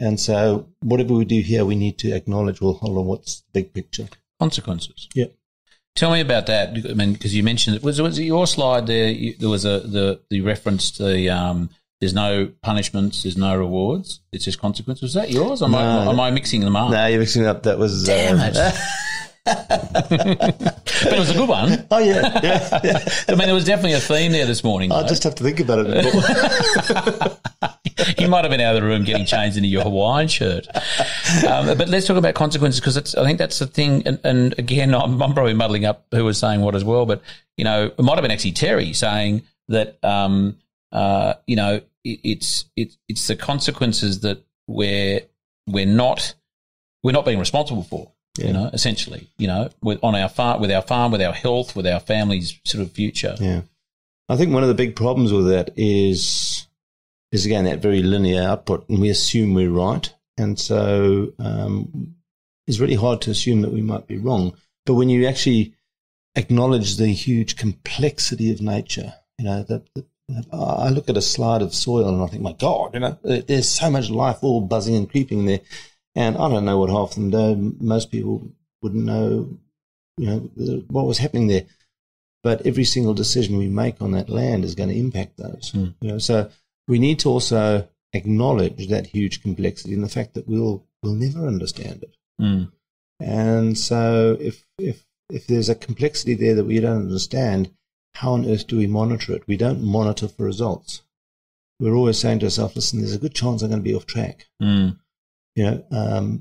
And so whatever we do here, we need to acknowledge, well, hold on, what's the big picture? Consequences. Yeah. Tell me about that. I mean, because you mentioned it. Was it your slide there? There was the reference to the there's no punishments, there's no rewards. It's just consequences. Was that yours? Am I mixing them up? No, you're mixing it up. That was damn it. But it was a good one. Oh, yeah. I mean, there was definitely a theme there this morning. I'll just have to think about it a bit. You might have been out of the room getting changed into your Hawaiian shirt. But let's talk about consequences, because I think that's the thing. And again, I'm probably muddling up who was saying what as well. But, you know, it might have been actually Terry saying that, you know, it's the consequences that we're not being responsible for. Yeah. You know, essentially, you know, with our farm, with our health, with our family's sort of future. Yeah, I think one of the big problems with that is again that very linear output, and we assume we're right, and so it's really hard to assume that we might be wrong. But when you actually acknowledge the huge complexity of nature, you know, I look at a slide of soil and I think, my God, you know, there's so much life all buzzing and creeping there. And I don't know what half of them do. Most people wouldn't know, you know, what was happening there. But every single decision we make on that land is going to impact those. Mm. You know, so we need to also acknowledge that huge complexity and the fact that we'll never understand it. Mm. And so if there's a complexity there that we don't understand, how on earth do we monitor it? We don't monitor for results. We're always saying to ourselves, listen, there's a good chance I'm going to be off track. Mm. You know,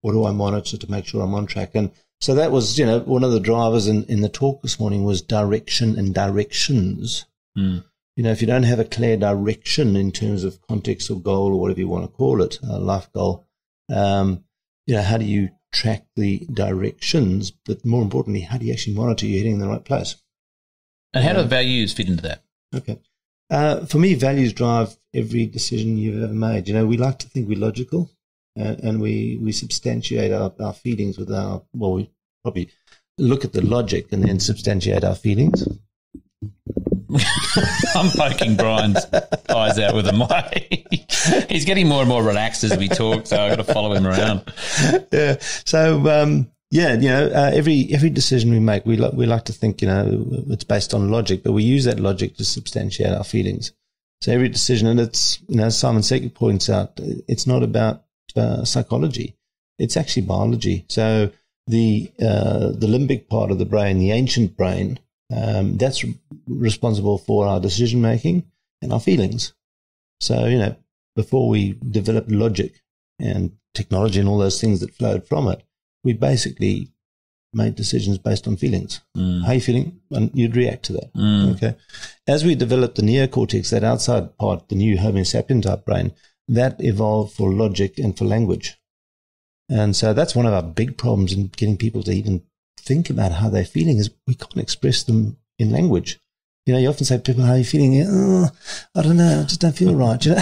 what do I monitor to make sure I'm on track? And so that was, you know, one of the drivers in the talk this morning was direction and directions. Mm. You know, if you don't have a clear direction in terms of context or goal or whatever you want to call it, a life goal, you know, how do you track the directions? But more importantly, how do you actually monitor you're heading in the right place? And how do values fit into that? Okay. For me, values drive every decision you've ever made. You know, we like to think we're logical. And we substantiate our feelings with we probably look at the logic and then substantiate our feelings. I'm poking Brian's eyes out with a mic. He's getting more and more relaxed as we talk, so I've got to follow him around. Yeah. So, you know, every decision we make, we like to think, you know, it's based on logic, but we use that logic to substantiate our feelings. So every decision, and it's, you know, Simon Sinek points out, it's not about psychology, it's actually biology. So the limbic part of the brain, the ancient brain, that's responsible for our decision making and our feelings. So, you know, before we developed logic and technology and all those things that flowed from it, we basically made decisions based on feelings. Mm. How are you feeling? And you'd react to that. Mm. Okay. As we developed the neocortex, that outside part, the new Homo sapien type brain, that evolved for logic and for language. And so that's one of our big problems in getting people to even think about how they're feeling is we can't express them in language. You know, you often say to people, how are you feeling? Oh, I don't know, I just don't feel right, you know?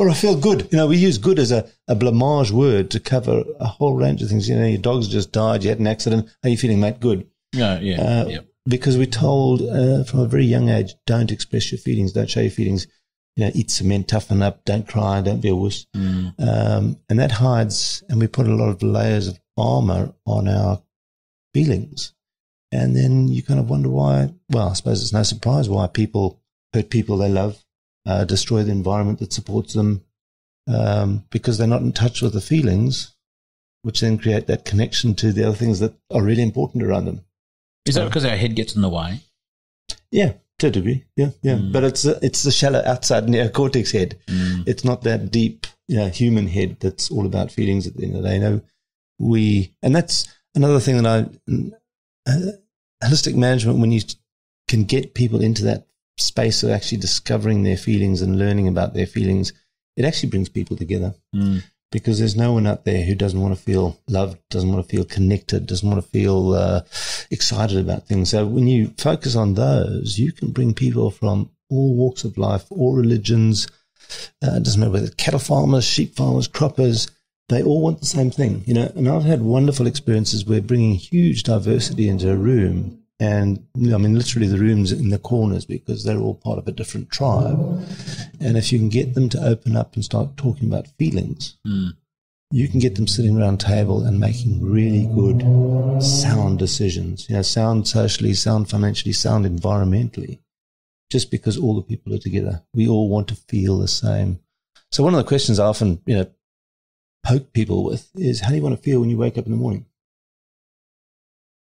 Or I feel good. You know, we use good as a blamage word to cover a whole range of things. You know, your dog's just died, you had an accident. How are you feeling, mate? Good. No, yeah. Because we're told from a very young age, don't express your feelings, don't show your feelings. You know, eat cement, toughen up, don't cry, don't be a wuss. Mm. And that hides, and we put a lot of layers of armour on our feelings. And then you kind of wonder why, well, I suppose it's no surprise why people hurt people they love, destroy the environment that supports them, because they're not in touch with the feelings, which then create that connection to the other things that are really important around them. Is that because our head gets in the way? Yeah. To a degree, yeah. Mm. But it's the shallow outside neocortex head. Mm. It's not that deep, you know, human head that's all about feelings at the end of the day. You know, and that's another thing that holistic management, when you can get people into that space of actually discovering their feelings and learning about their feelings, it actually brings people together. Mm. Because there's no one out there who doesn't want to feel loved, doesn't want to feel connected, doesn't want to feel excited about things. So when you focus on those, you can bring people from all walks of life, all religions. It doesn't matter whether it's cattle farmers, sheep farmers, croppers. They all want the same thing, you know. And I've had wonderful experiences where bringing huge diversity into a room And I mean, literally the rooms in the corners, because they're all part of a different tribe. And if you can get them to open up and start talking about feelings, you can get them sitting around a table and making really good, sound decisions. You know, sound socially, sound financially, sound environmentally, just because all the people are together. We all want to feel the same. So one of the questions I often, you know, poke people with is, how do you want to feel when you wake up in the morning?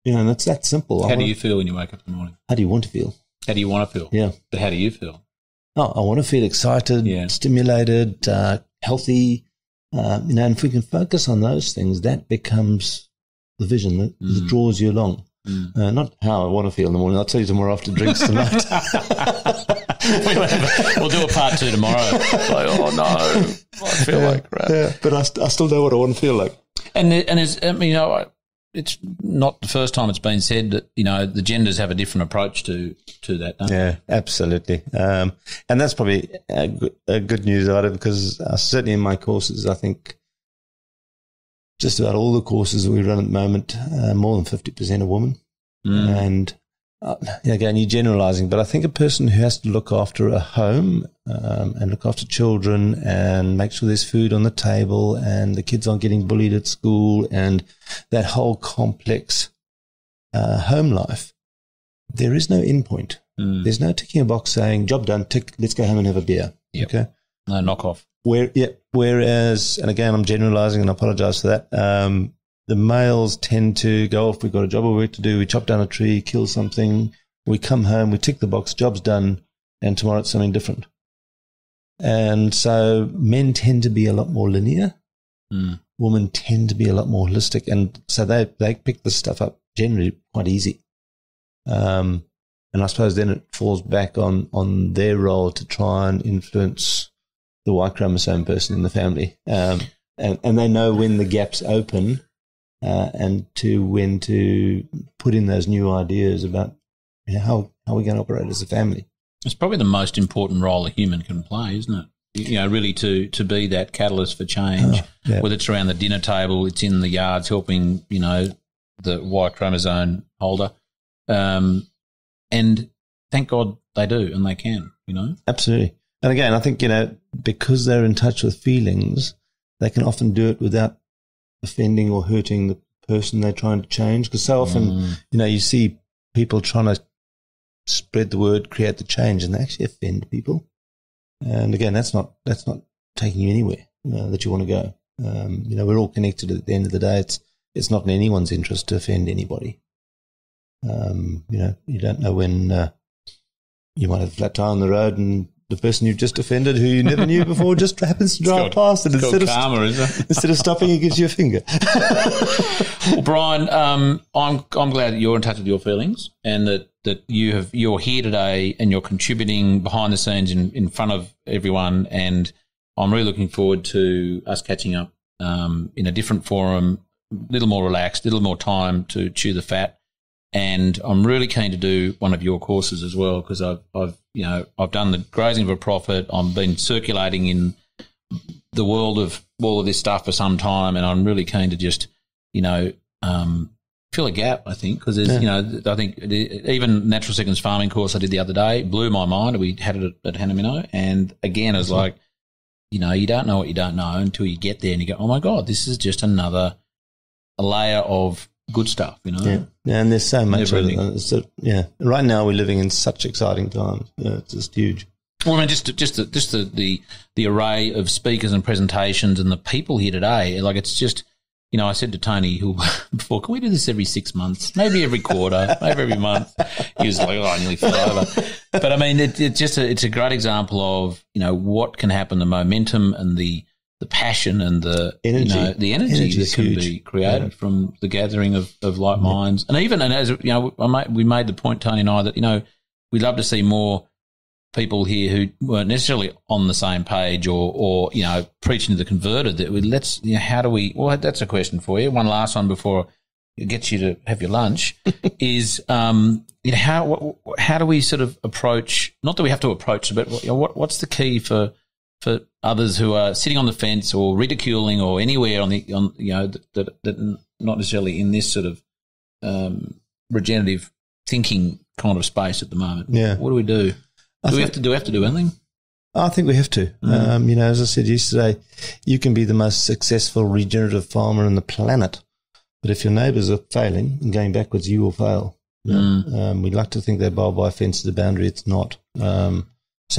You know, and it's that simple. How do you feel when you wake up in the morning? How do you want to feel? How do you want to feel? Yeah. But how do you feel? Oh, I want to feel excited, stimulated, healthy. You know, and if we can focus on those things, that becomes the vision that, that draws you along. Not how I want to feel in the morning. I'll tell you tomorrow after drinks tonight. We'll do a part two tomorrow. Like, oh, no, I feel like crap. Yeah, but I still know what I want to feel like. And as, I mean, you know, it's not the first time it's been said that, you know, the genders have a different approach to that, don't they? Absolutely. And that's probably a good news item, because certainly in my courses, I think just about all the courses that we run at the moment, more than 50% are women. And, again, you're generalising, but I think a person who has to look after a home and look after children and make sure there's food on the table and the kids aren't getting bullied at school and that whole complex home life, there is no endpoint. There's no ticking a box saying, job done, tick, let's go home and have a beer. Okay? No, knock off. Whereas, and again, I'm generalising and I apologise for that, the males tend to go off, we've got a job of work to do, we chop down a tree, kill something, we come home, we tick the box, job's done, and tomorrow it's something different. And so men tend to be a lot more linear. Women tend to be a lot more holistic. And so they pick this stuff up generally quite easy. And I suppose then it falls back on their role to try and influence the Y chromosome person in the family. And they know when the gaps open. And to when to put in those new ideas about, you know, how we're going to operate as a family. It's probably the most important role a human can play, isn't it? You know, really to be that catalyst for change, whether it's around the dinner table, it's in the yards helping, you know, the Y chromosome holder. And thank God they do and they can, you know. Absolutely. And again, I think, you know, because they're in touch with feelings, they can often do it without offending or hurting the person they're trying to change, because so often, you know, you see people trying to spread the word, create the change, and they actually offend people. And again, that's not taking you anywhere that you want to go. You know, we're all connected at the end of the day. It's not in anyone's interest to offend anybody. You know, you don't know when you might have a flat tire on the road and the person you've just offended, who you never knew before, just happens to drive past, and instead of stopping, he gives you a finger. Well, Brian, I'm glad that you're in touch with your feelings, and that you're here today, and you're contributing behind the scenes in front of everyone. And I'm really looking forward to us catching up in a different forum, a little more relaxed, a little more time to chew the fat. And I'm really keen to do one of your courses as well, because I've done the Grazing for Profit. I've been circulating in the world of all of this stuff for some time, and I'm really keen to just, you know, fill a gap, I think, because there's, you know, I think even Natural Seconds Farming course I did the other day blew my mind. We had it at Hanamino, and again, it's like, you know, you don't know what you don't know until you get there and you go, oh, my God, this is just another layer of good stuff, you know. Yeah, and there's so much. Right now we're living in such exciting times. Yeah, it's just huge. Well, I mean, just the array of speakers and presentations and the people here today. Like, it's just, you know, I said to Tony Hill before, can we do this every 6 months, maybe every quarter, maybe every month? He was like, oh, I nearly fell over. But I mean, it's a great example of, you know, what can happen, the momentum and the passion and the energy, you know, the energy that can be created from the gathering of like minds. And even, and as you know, we made the point, Tony and I, that, you know, we'd love to see more people here who weren't necessarily on the same page or you know, preaching to the converted. That that's a question for you. One last one before it gets you to have your lunch is, you know, how do we sort of approach? Not that we have to approach it, but what's the key for others who are sitting on the fence or ridiculing or anywhere on you know, that not necessarily in this sort of regenerative thinking kind of space at the moment. Yeah. What do we do? Do we have to do anything? I think we have to. Mm. You know, as I said yesterday, you can be the most successful regenerative farmer on the planet, but if your neighbours are failing and going backwards, you will fail. Mm. We'd like to think they bowl by fence to the boundary. It's not. So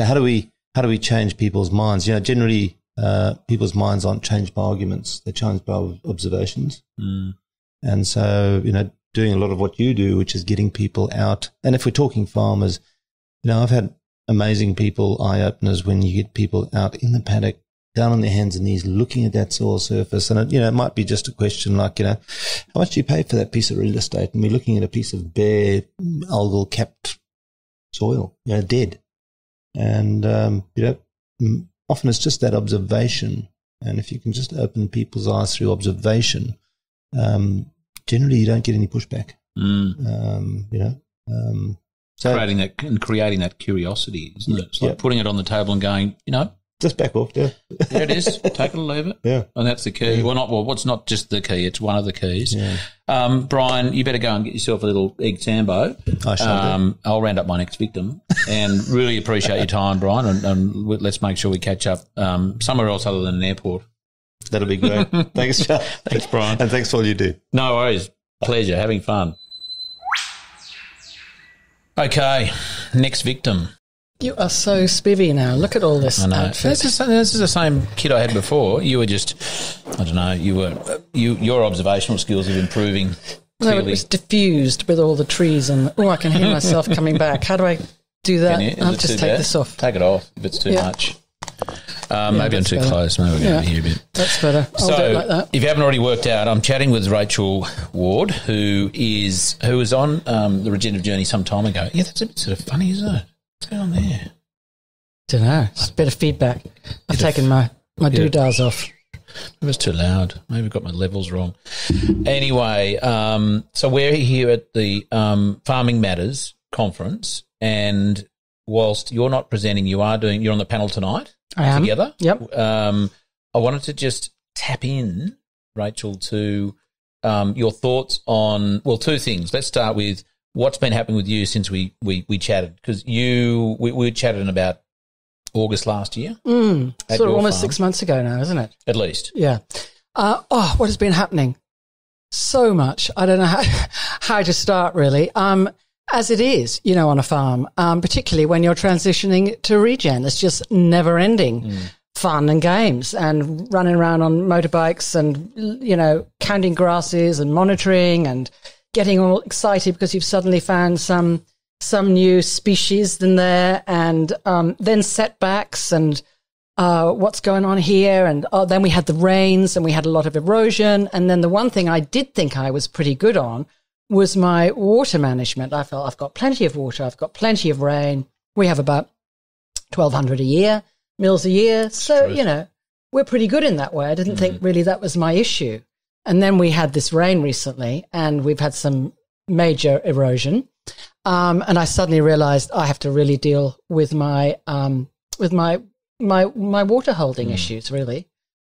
how do we change people's minds? You know, generally people's minds aren't changed by arguments. They're changed by observations. Mm. And so, you know, doing a lot of what you do, which is getting people out. And if we're talking farmers, you know, I've had amazing people, eye-openers, when you get people out in the paddock, down on their hands and knees, looking at that soil surface. And, it might be just a question like, how much do you pay for that piece of real estate? And we're looking at a piece of bare, algal-capped soil, dead. And, often it's just that observation. And if you can just open people's eyes through observation, generally you don't get any pushback. Mm. So creating that curiosity, isn't it? It's like putting it on the table and going, just back off. Yeah, there it is. Take it or leave it. Yeah, and that's the key. Yeah. What's not just the key? It's one of the keys. Yeah. Brian, you better go and get yourself a little egg tambo. I shall do. I'll round up my next victim, and really appreciate your time, Brian. And let's make sure we catch up somewhere else other than an airport. That'll be great. Thanks, Charlie. Thanks, Brian, and thanks for all you do. No worries. Pleasure. Having fun. Okay, next victim. You are so spivvy now. Look at all this. I know. This is the same kid I had before. You were just, I don't know. Your observational skills are improving. Clearly. No, it was diffused with all the trees and. Oh, I can hear myself coming back. How do I do that? I'll just take this off. Take it off if it's too much. Maybe I'm too close. Maybe we're going to hear a bit. That's better. I'll do it like that. If you haven't already worked out, I'm chatting with Rachel Ward, who was on The Regenerative Journey some time ago. Yeah, that's a bit sort of funny, isn't it? What's going on there? Don't know. It's a bit of feedback. I've taken my doodahs off. It was too loud. Maybe I've got my levels wrong. Anyway, so we're here at the Farming Matters conference, and whilst you're not presenting, you're on the panel tonight. I am. Together. Yep. I wanted to just tap in, Rachel, to your thoughts on, well, two things. Let's start with what's been happening with you since we chatted, because we chatted in about August last year. Mm, sort of almost farm. 6 months ago now, isn't it? At least. Yeah. What has been happening? So much. I don't know how to start, really. As it is, on a farm, particularly when you're transitioning to regen, it's just never-ending fun and games and running around on motorbikes and, counting grasses and monitoring and getting all excited because you've suddenly found some new species in there, and then setbacks and what's going on here, and then we had the rains and we had a lot of erosion, and then the one thing I did think I was pretty good on was my water management. I felt I've got plenty of water, I've got plenty of rain. We have about 1,200 mils a year, so, we're pretty good in that way. I didn't think really that was my issue. And then we had this rain recently, and we've had some major erosion. And I suddenly realised I have to really deal with my water holding issues. Really,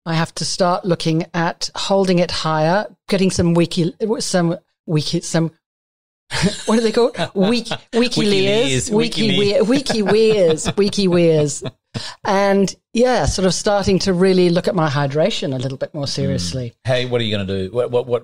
I have to start looking at holding it higher, getting some what do they call it? Wiki weirs. And sort of starting to really look at my hydration a little bit more seriously. Hey, what are you going to do? How are you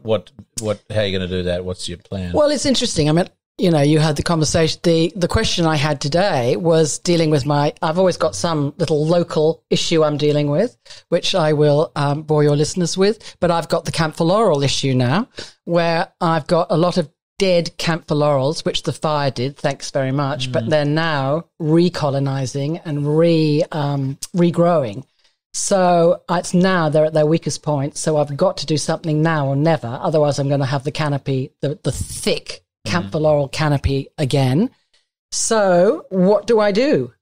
going to do that? What's your plan? Well, it's interesting. I mean, you had the conversation. The question I had today was dealing with I've always got some little local issue I'm dealing with, which I will bore your listeners with. But I've got the camphor laurel issue now, where I've got a lot of dead camphor laurels, which the fire did, thanks very much, but they're now recolonizing and regrowing. So it's now they're at their weakest point, so I've got to do something now or never, otherwise I'm going to have the canopy, the thick camphor laurel canopy again. So what do I do?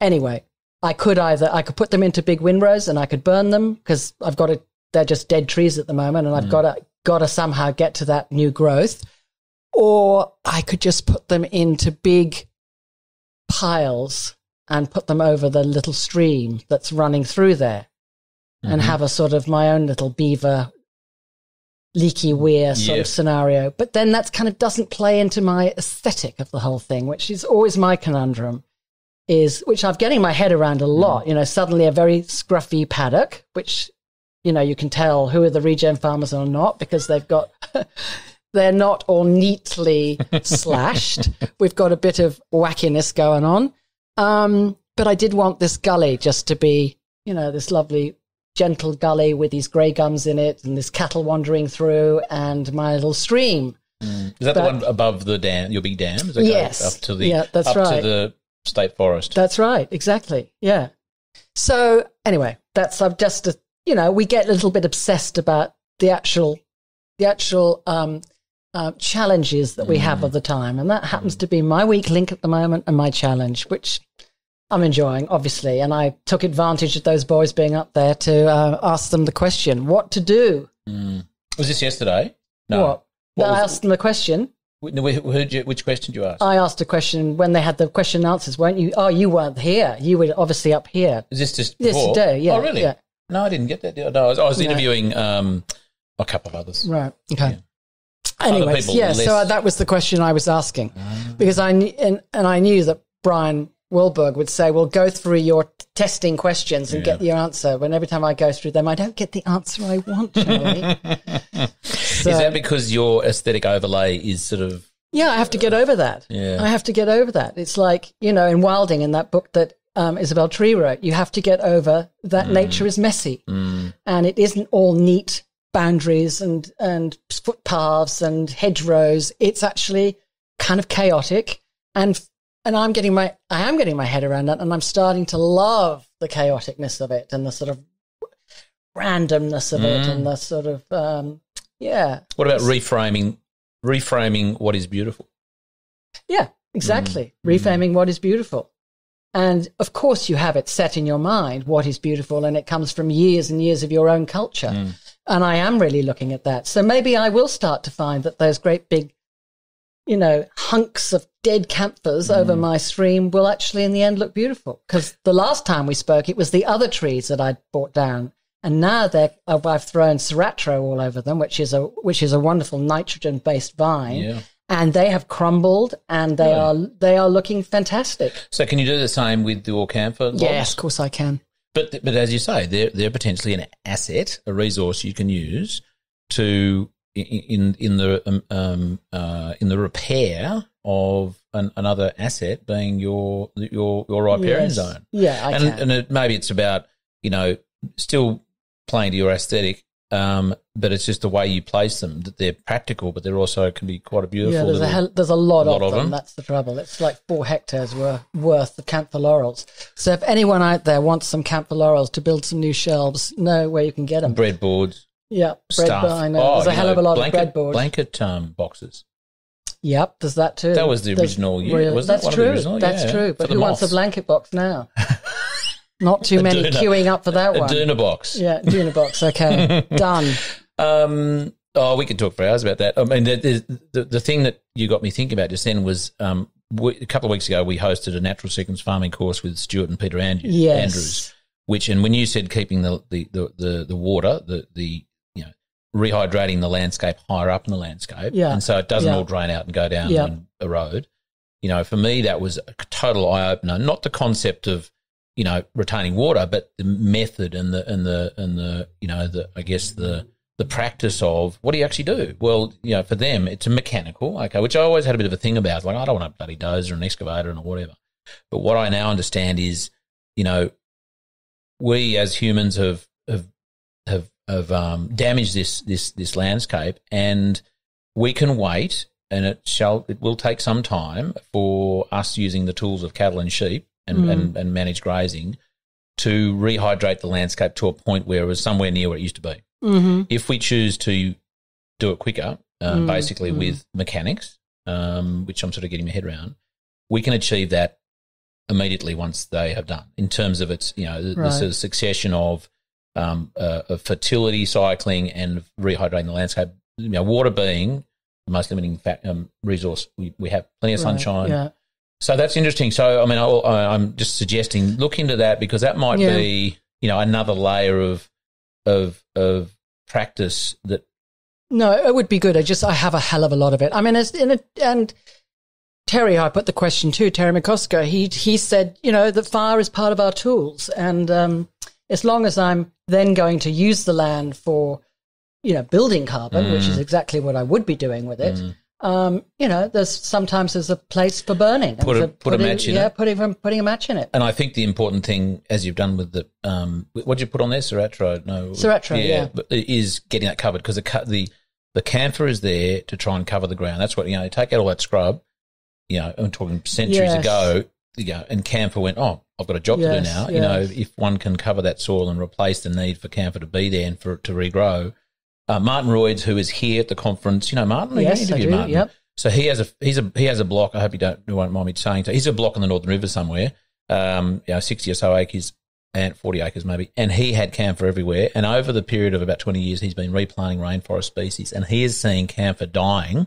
Anyway, I could put them into big windrows and I could burn them, because I've got to, they're just dead trees at the moment, and I've got to somehow get to that new growth. Or I could just put them into big piles and put them over the little stream that's running through there and have a sort of my own little beaver leaky weir sort of scenario. But then that kind of doesn't play into my aesthetic of the whole thing, which is always my conundrum, is which I'm getting my head around a lot. You know, suddenly a very scruffy paddock, which, you know, you can tell who are the regen farmers or not, because they've got... they're not all neatly slashed. We've got a bit of wackiness going on. But I did want this gully just to be, you know, this lovely gentle gully with these grey gums in it and this cattle wandering through and my little stream. Mm. Is that the one above the dam, your big dam? Is that yes. Up to the, up to the state forest. That's right. Exactly. Yeah. So anyway, that's just, you know, we get a little bit obsessed about the actual challenges that we have of the time, and that happens to be my weak link at the moment and my challenge, which I'm enjoying, obviously. And I took advantage of those boys being up there to ask them the question, what to do. Was this yesterday? No. What I asked them the question. Which question did you ask? I asked a question when they had the question and answers, weren't you? Oh, you weren't here. You were obviously up here. Is this just before? This day, yeah. Oh, really? Yeah. No, I didn't get that. No, I was interviewing a couple of others. Right, okay. Yeah. Anyways, yeah, so that was the question I was asking, because I knew that Brian Wehlburg would say, well, go through your testing questions and get your answer. When every time I go through them, I don't get the answer I want, Charlie. So, is that because your aesthetic overlay is sort of... Yeah, I have to get over that. Yeah. I have to get over that. It's like, you know, in Wilding, in that book that Isabel Tree wrote, you have to get over that nature is messy and it isn't all neat boundaries and footpaths and hedgerows. It's actually kind of chaotic, and I am getting my head around that, and I'm starting to love the chaoticness of it and the sort of randomness of it and the sort of What about reframing what is beautiful? Yeah, exactly. Reframing what is beautiful. And of course you have it set in your mind what is beautiful, and it comes from years and years of your own culture. And I am really looking at that. So maybe I will start to find that those great big, you know, hunks of dead camphors over my stream will actually in the end look beautiful. Because the last time we spoke, it was the other trees that I'd brought down. And now I've thrown Siratro all over them, which is a wonderful nitrogen-based vine. Yeah. And they have crumbled, and they are looking fantastic. So can you do the same with your camphor logs? Yes, of course I can. But as you say, they're potentially an asset, a resource you can use to in the repair of another asset being your riparian zone. Yeah, I can. And maybe it's about, you know, still playing to your aesthetic, but it's just the way you place them, that they're practical, but they're also can be quite a beautiful. Yeah, there's a lot of them. That's the trouble. It's like 4 hectares worth of camphor laurels. So if anyone out there wants some camphor laurels to build some new shelves, know where you can get them. Breadboard. Yeah, breadboard. I know. There's a hell of a lot of breadboard. Blanket boxes. Yep, there's that too. That was the original. That's true. But who wants a blanket box now? Not too many queuing up for that one. Duna box. Yeah, Duna box. Okay, done. We could talk for hours about that. I mean, the thing that you got me thinking about just then was a couple of weeks ago we hosted a natural sequence farming course with Stuart and Peter Andrews. Yes. And when you said keeping the water, the you know, rehydrating the landscape higher up in the landscape, and so it doesn't all drain out and go down and erode. You know, for me that was a total eye opener. Not the concept of, you know, retaining water, but the method and the you know, I guess the practice of what do you actually do? Well, you know, for them it's a mechanical, okay, which I always had a bit of a thing about, like I don't want a bloody dozer or an excavator and whatever. But what I now understand is, you know, we as humans have damaged this landscape, and we can wait, and it will take some time for us using the tools of cattle and sheep and manage grazing to rehydrate the landscape to a point where it was somewhere near where it used to be. Mm-hmm. If we choose to do it quicker, basically with mechanics, which I'm sort of getting my head around, we can achieve that immediately once they have done, in terms of its, you know, the sort of succession of fertility cycling and rehydrating the landscape, you know, water being the most limiting resource. We have plenty of sunshine. Yeah. So that's interesting. So, I mean, I'm just suggesting look into that, because that might be, you know, another layer of practice that No, it would be good. I have a hell of a lot of it. I mean, it's in it, and Terry, I put the question to Terry McCosker. He said, you know, the fire is part of our tools, and as long as I'm then going to use the land for, you know, building carbon, which is exactly what I would be doing with it. You know, sometimes there's a place for burning. Putting a match in it. And I think the important thing, as you've done with the what did you put on there, Siratro, yeah, is getting that covered, because the camphor is there to try and cover the ground. That's what, you know, you take out all that scrub. You know, I'm talking centuries ago. You know, and camphor went, oh, I've got a job to do now. You know, if one can cover that soil and replace the need for camphor to be there and for it to regrow. Martin Royds, who is here at the conference, you know Martin. Yes, I do. Martin. Yep. So he has a block. I hope you won't mind me saying. So he's a block on the Northern River somewhere. You know, 60 or so acres and 40 acres maybe. And he had camphor everywhere. And over the period of about 20 years, he's been replanting rainforest species. And he is seeing camphor dying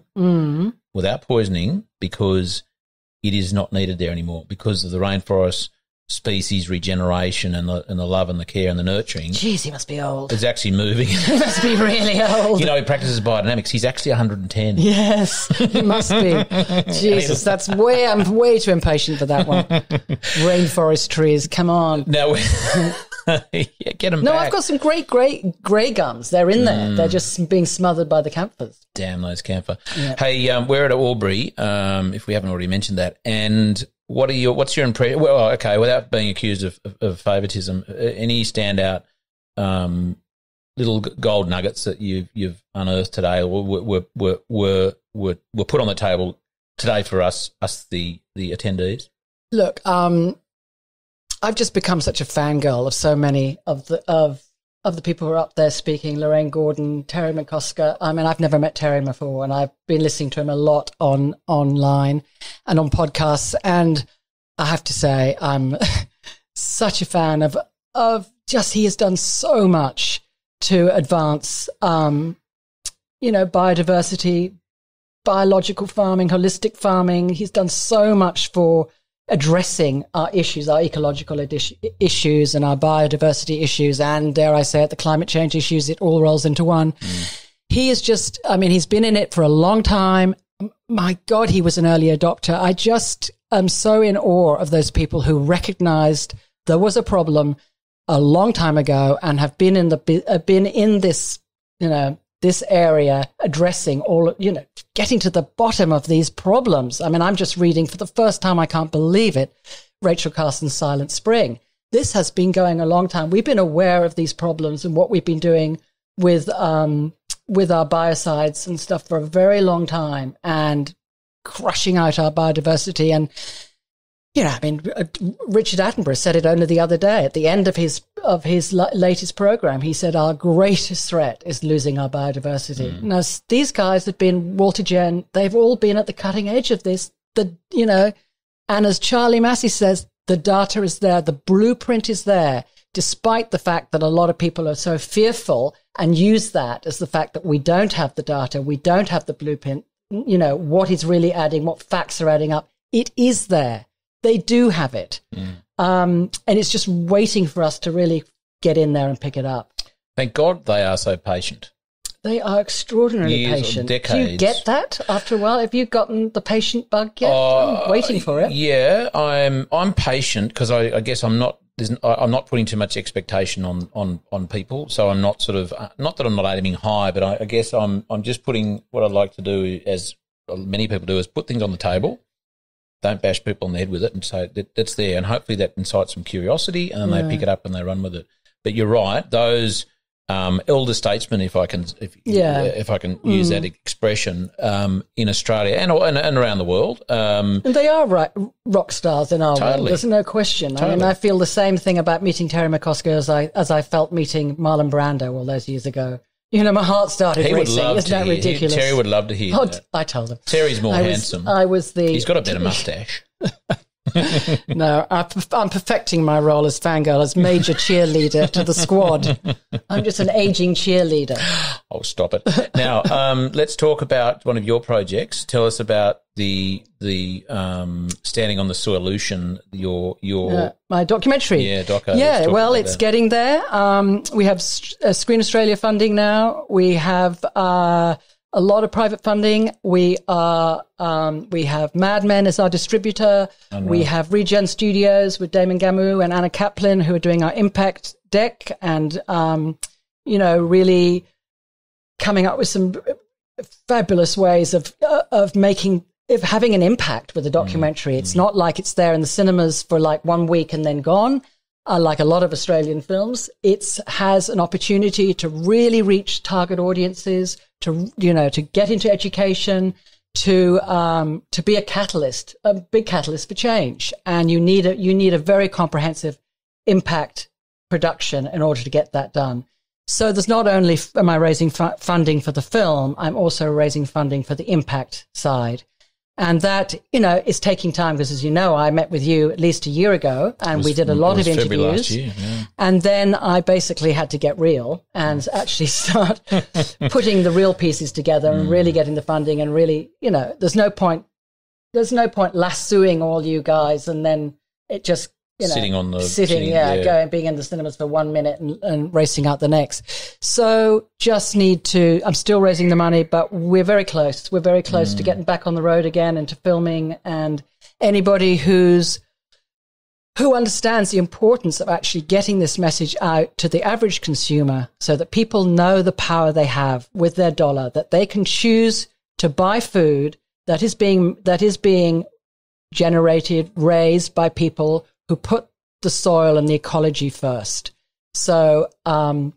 without poisoning, because it is not needed there anymore, because of the rainforest species regeneration and the love and the care and the nurturing. Jeez, he must be old. He's actually moving. He must be really old. You know, he practices biodynamics. He's actually 110. Yes, he must be. Jesus, that's way, I'm way too impatient for that one. Rainforest trees, come on. No, yeah, get them back. No, I've got some great grey gums. They're in there. They're just being smothered by the camphors. Damn those camphor. Yeah. Hey, we're at Albury, if we haven't already mentioned that, and what's your impression? Well, okay, without being accused of favouritism, any standout little gold nuggets that you've unearthed today were put on the table today for us the attendees? Look, I've just become such a fangirl of so many of the people who are up there speaking. Lorraine Gordon, Terry McCosker. I mean, I've never met Terry before, and I've been listening to him a lot online and on podcasts. And I have to say, I'm such a fan of just, he has done so much to advance, you know, biodiversity, biological farming, holistic farming. He's done so much for addressing our issues, our ecological issues and our biodiversity issues, and dare I say it, the climate change issues. It all rolls into one. He is just, I mean, he's been in it for a long time. My God, he was an early adopter. I just am so in awe of those people who recognized there was a problem a long time ago and have been in this, you know, this area, addressing all, you know, getting to the bottom of these problems. I mean, I'm just reading for the first time, I can't believe it, Rachel Carson's Silent Spring. This has been going a long time. We've been aware of these problems and what we've been doing with our biocides and stuff for a very long time, and crushing out our biodiversity. And, you know, I mean, Richard Attenborough said it only the other day at the end of his latest program. He said, our greatest threat is losing our biodiversity. Now, these guys have been, Walter Jehne, they've all been at the cutting edge of this. You know, and as Charlie Massey says, the data is there, the blueprint is there, despite the fact that a lot of people are so fearful and use that as the fact that we don't have the data, we don't have the blueprint, you know, what is really adding, what facts are adding up. It is there. They do have it. And it's just waiting for us to really get in there and pick it up. Thank God they are so patient. They are extraordinarily patient. Decades. Do you get that after a while? Have you gotten the patient bug yet? I'm waiting for it. Yeah, I'm patient, because I guess I'm not putting too much expectation on people. So I'm not sort of, not that I'm not aiming high, but I guess I'm just putting, what I'd like to do, as many people do, is put things on the table. Don't bash people on the head with it, and say that's there, and hopefully that incites some curiosity, and then they pick it up and they run with it. But you're right; those elder statesmen, if I can use that expression, in Australia and around the world, and they are rock stars in our world. There's no question. Totally. I mean, I feel the same thing about meeting Terry McCosker as I felt meeting Marlon Brando all those years ago. You know, my heart started racing. Isn't that ridiculous? Terry would love to hear that. I told him. Terry's more handsome. He's got a better moustache. No, I'm perfecting my role as fangirl, as major cheerleader to the squad. I'm just an aging cheerleader. Oh, stop it. Now, let's talk about one of your projects. Tell us about the Standing on the Soilution, your my documentary. Yeah, doco. Yeah, well, it's getting there. We have Screen Australia funding now. We have a lot of private funding. We have Mad Men as our distributor. Right. We have Regen Studios with Damon Gamu and Anna Kaplan, who are doing our impact deck and, really coming up with some fabulous ways of having an impact with a documentary. It's not like it's there in the cinemas for like 1 week and then gone, like a lot of Australian films. It has an opportunity to really reach target audiences, to get into education, to be a catalyst, a big catalyst for change. And you need a very comprehensive impact production in order to get that done. So there's not only am I raising funding for the film, I'm also raising funding for the impact side. And that, is taking time because, as you know, I met with you at least a year ago and we did a lot of interviews. Last year, yeah. And then I basically had to get real and actually start putting the real pieces together and really getting the funding and really, there's no point lassoing all you guys and then it just, being in the cinemas for 1 minute and racing out the next. So just need to, I'm still raising the money, but we're very close. We're very close to getting back on the road again and to filming. And anybody who understands the importance of actually getting this message out to the average consumer so that people know the power they have with their dollar, that they can choose to buy food that is being generated, raised by people who put the soil and the ecology first. So, and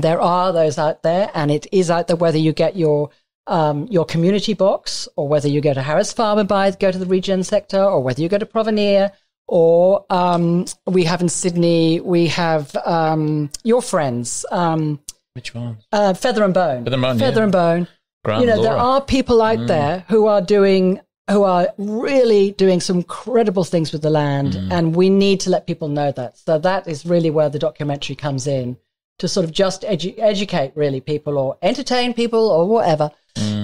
there are those out there, and it is out there, whether you get your community box or whether you go to Harris Farm and go to the Regen sector or whether you go to Provenir or we have in Sydney, we have your friends. Which one? Feather and Bone. Feather and Bone. Grant, there are people out there who are really doing some incredible things with the land, and we need to let people know that. So that is really where the documentary comes in, to sort of just educate really people or entertain people or whatever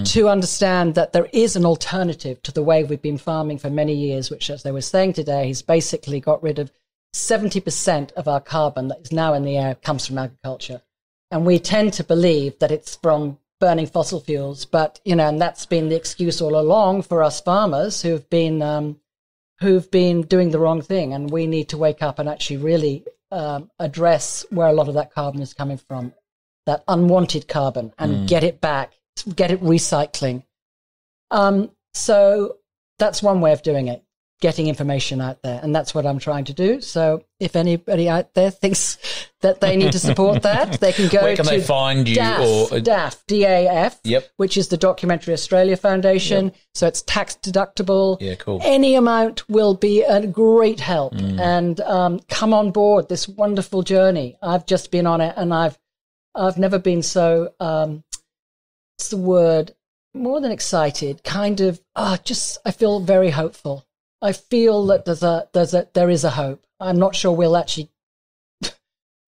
to understand that there is an alternative to the way we've been farming for many years, which, as they were saying today, has basically got rid of 70% of our carbon that is now in the air comes from agriculture. And we tend to believe that it's from burning fossil fuels, but and that's been the excuse all along for us farmers who've been doing the wrong thing, and we need to wake up and actually really address where a lot of that carbon is coming from, that unwanted carbon, and get it back, get it recycling. So that's one way of doing it, getting information out there, and that's what I'm trying to do. So if anybody out there thinks that they need to support that, they can go to where can they find you? DAF, DAF, which is the Documentary Australia Foundation. Yep. So it's tax deductible. Yeah, cool. Any amount will be a great help, and come on board this wonderful journey. I've just been on it, and I've never been so what's the word? More than excited, kind of. I feel very hopeful. I feel that there is a hope. I'm not sure we'll actually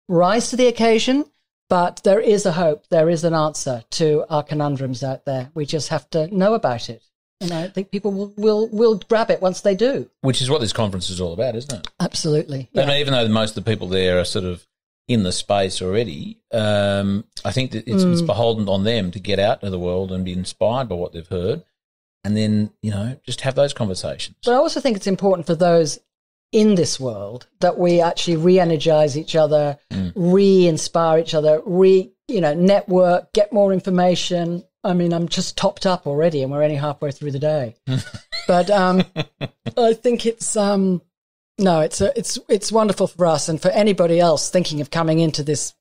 rise to the occasion, but there is a hope. There is an answer to our conundrums out there. We just have to know about it. And I think people will grab it once they do. Which is what this conference is all about, isn't it? Absolutely. Yeah. I mean, even though most of the people there are sort of in the space already, I think that it's beholden on them to get out into the world and be inspired by what they've heard. And then, just have those conversations. But I also think it's important for those in this world that we actually re-energize each other, re-inspire each other, network, get more information. I mean, I'm just topped up already and we're only halfway through the day. But I think it's wonderful for us and for anybody else thinking of coming into this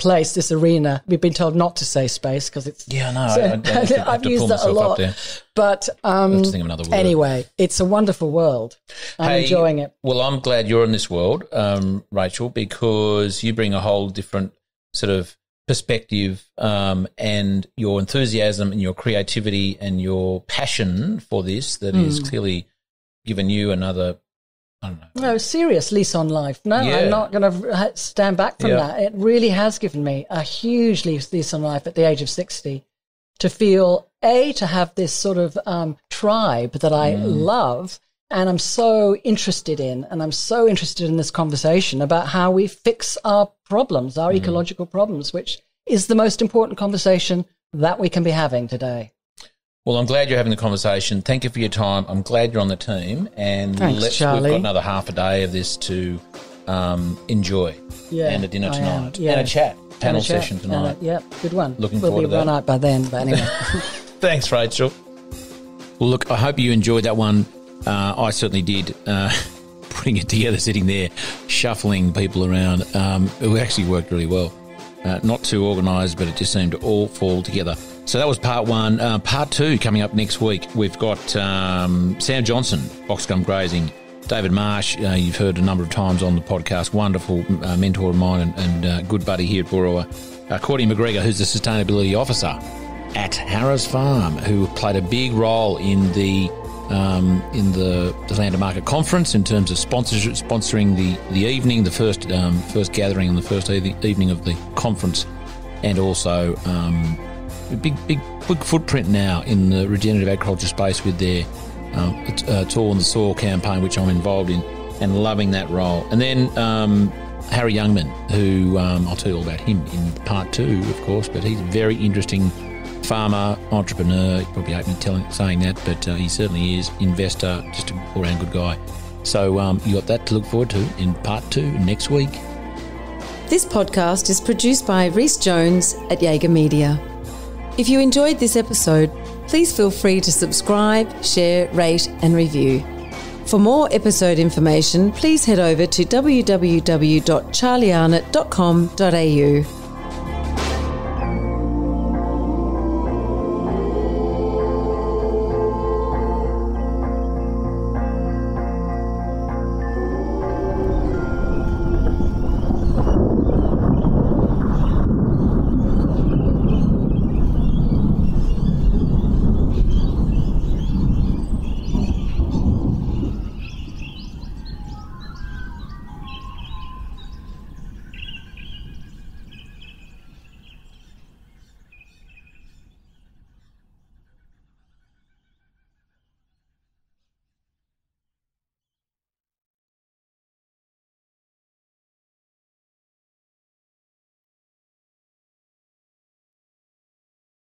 place, this arena. We've been told not to say space because it's... Yeah, no, so, I've used that a lot. But anyway, it's a wonderful world. I'm enjoying it. Well, I'm glad you're in this world, Rachel, because you bring a whole different sort of perspective and your enthusiasm and your creativity and your passion for this that is clearly given you another, I don't know. No, serious lease on life. No, yeah. I'm not going to stand back from that. It really has given me a huge lease on life at the age of 60 to feel, A, to have this sort of tribe that I love and I'm so interested in, and I'm so interested in this conversation about how we fix our problems, our ecological problems, which is the most important conversation that we can be having today. Well, I'm glad you're having the conversation. Thank you for your time. I'm glad you're on the team. And Thanks, Charlie. We've got another half a day of this to enjoy. Yeah, and a dinner tonight. Yeah. And a chat. Panel session tonight. Yeah, good one. Looking forward to that. We'll be run out by then, but anyway. Thanks, Rachel. Well, look, I hope you enjoyed that one. I certainly did. Putting it together, sitting there, shuffling people around. It actually worked really well. Not too organised, but it just seemed to all fall together. So that was part one. Part two coming up next week. We've got Sam Johnson, Boxgum Grazing, David Marsh, you've heard a number of times on the podcast, wonderful mentor of mine and good buddy here at Boorowa. Courtney McGregor, who's the Sustainability Officer at Harris Farm, who played a big role in the Land to Market conference in terms of sponsoring the evening, the first gathering on the first evening of the conference, and also... Big footprint now in the regenerative agriculture space with their Tall on the Soil campaign, which I'm involved in, and loving that role. And then Harry Youngman, who I'll tell you all about him in part two, of course, but he's a very interesting farmer, entrepreneur. You probably hate me saying that, but he certainly is, investor, just an all-round good guy. So you got that to look forward to in part two next week. This podcast is produced by Rhys Jones at Jaeger Media. If you enjoyed this episode, please feel free to subscribe, share, rate and review. For more episode information, please head over to www.charliearnott.com.au.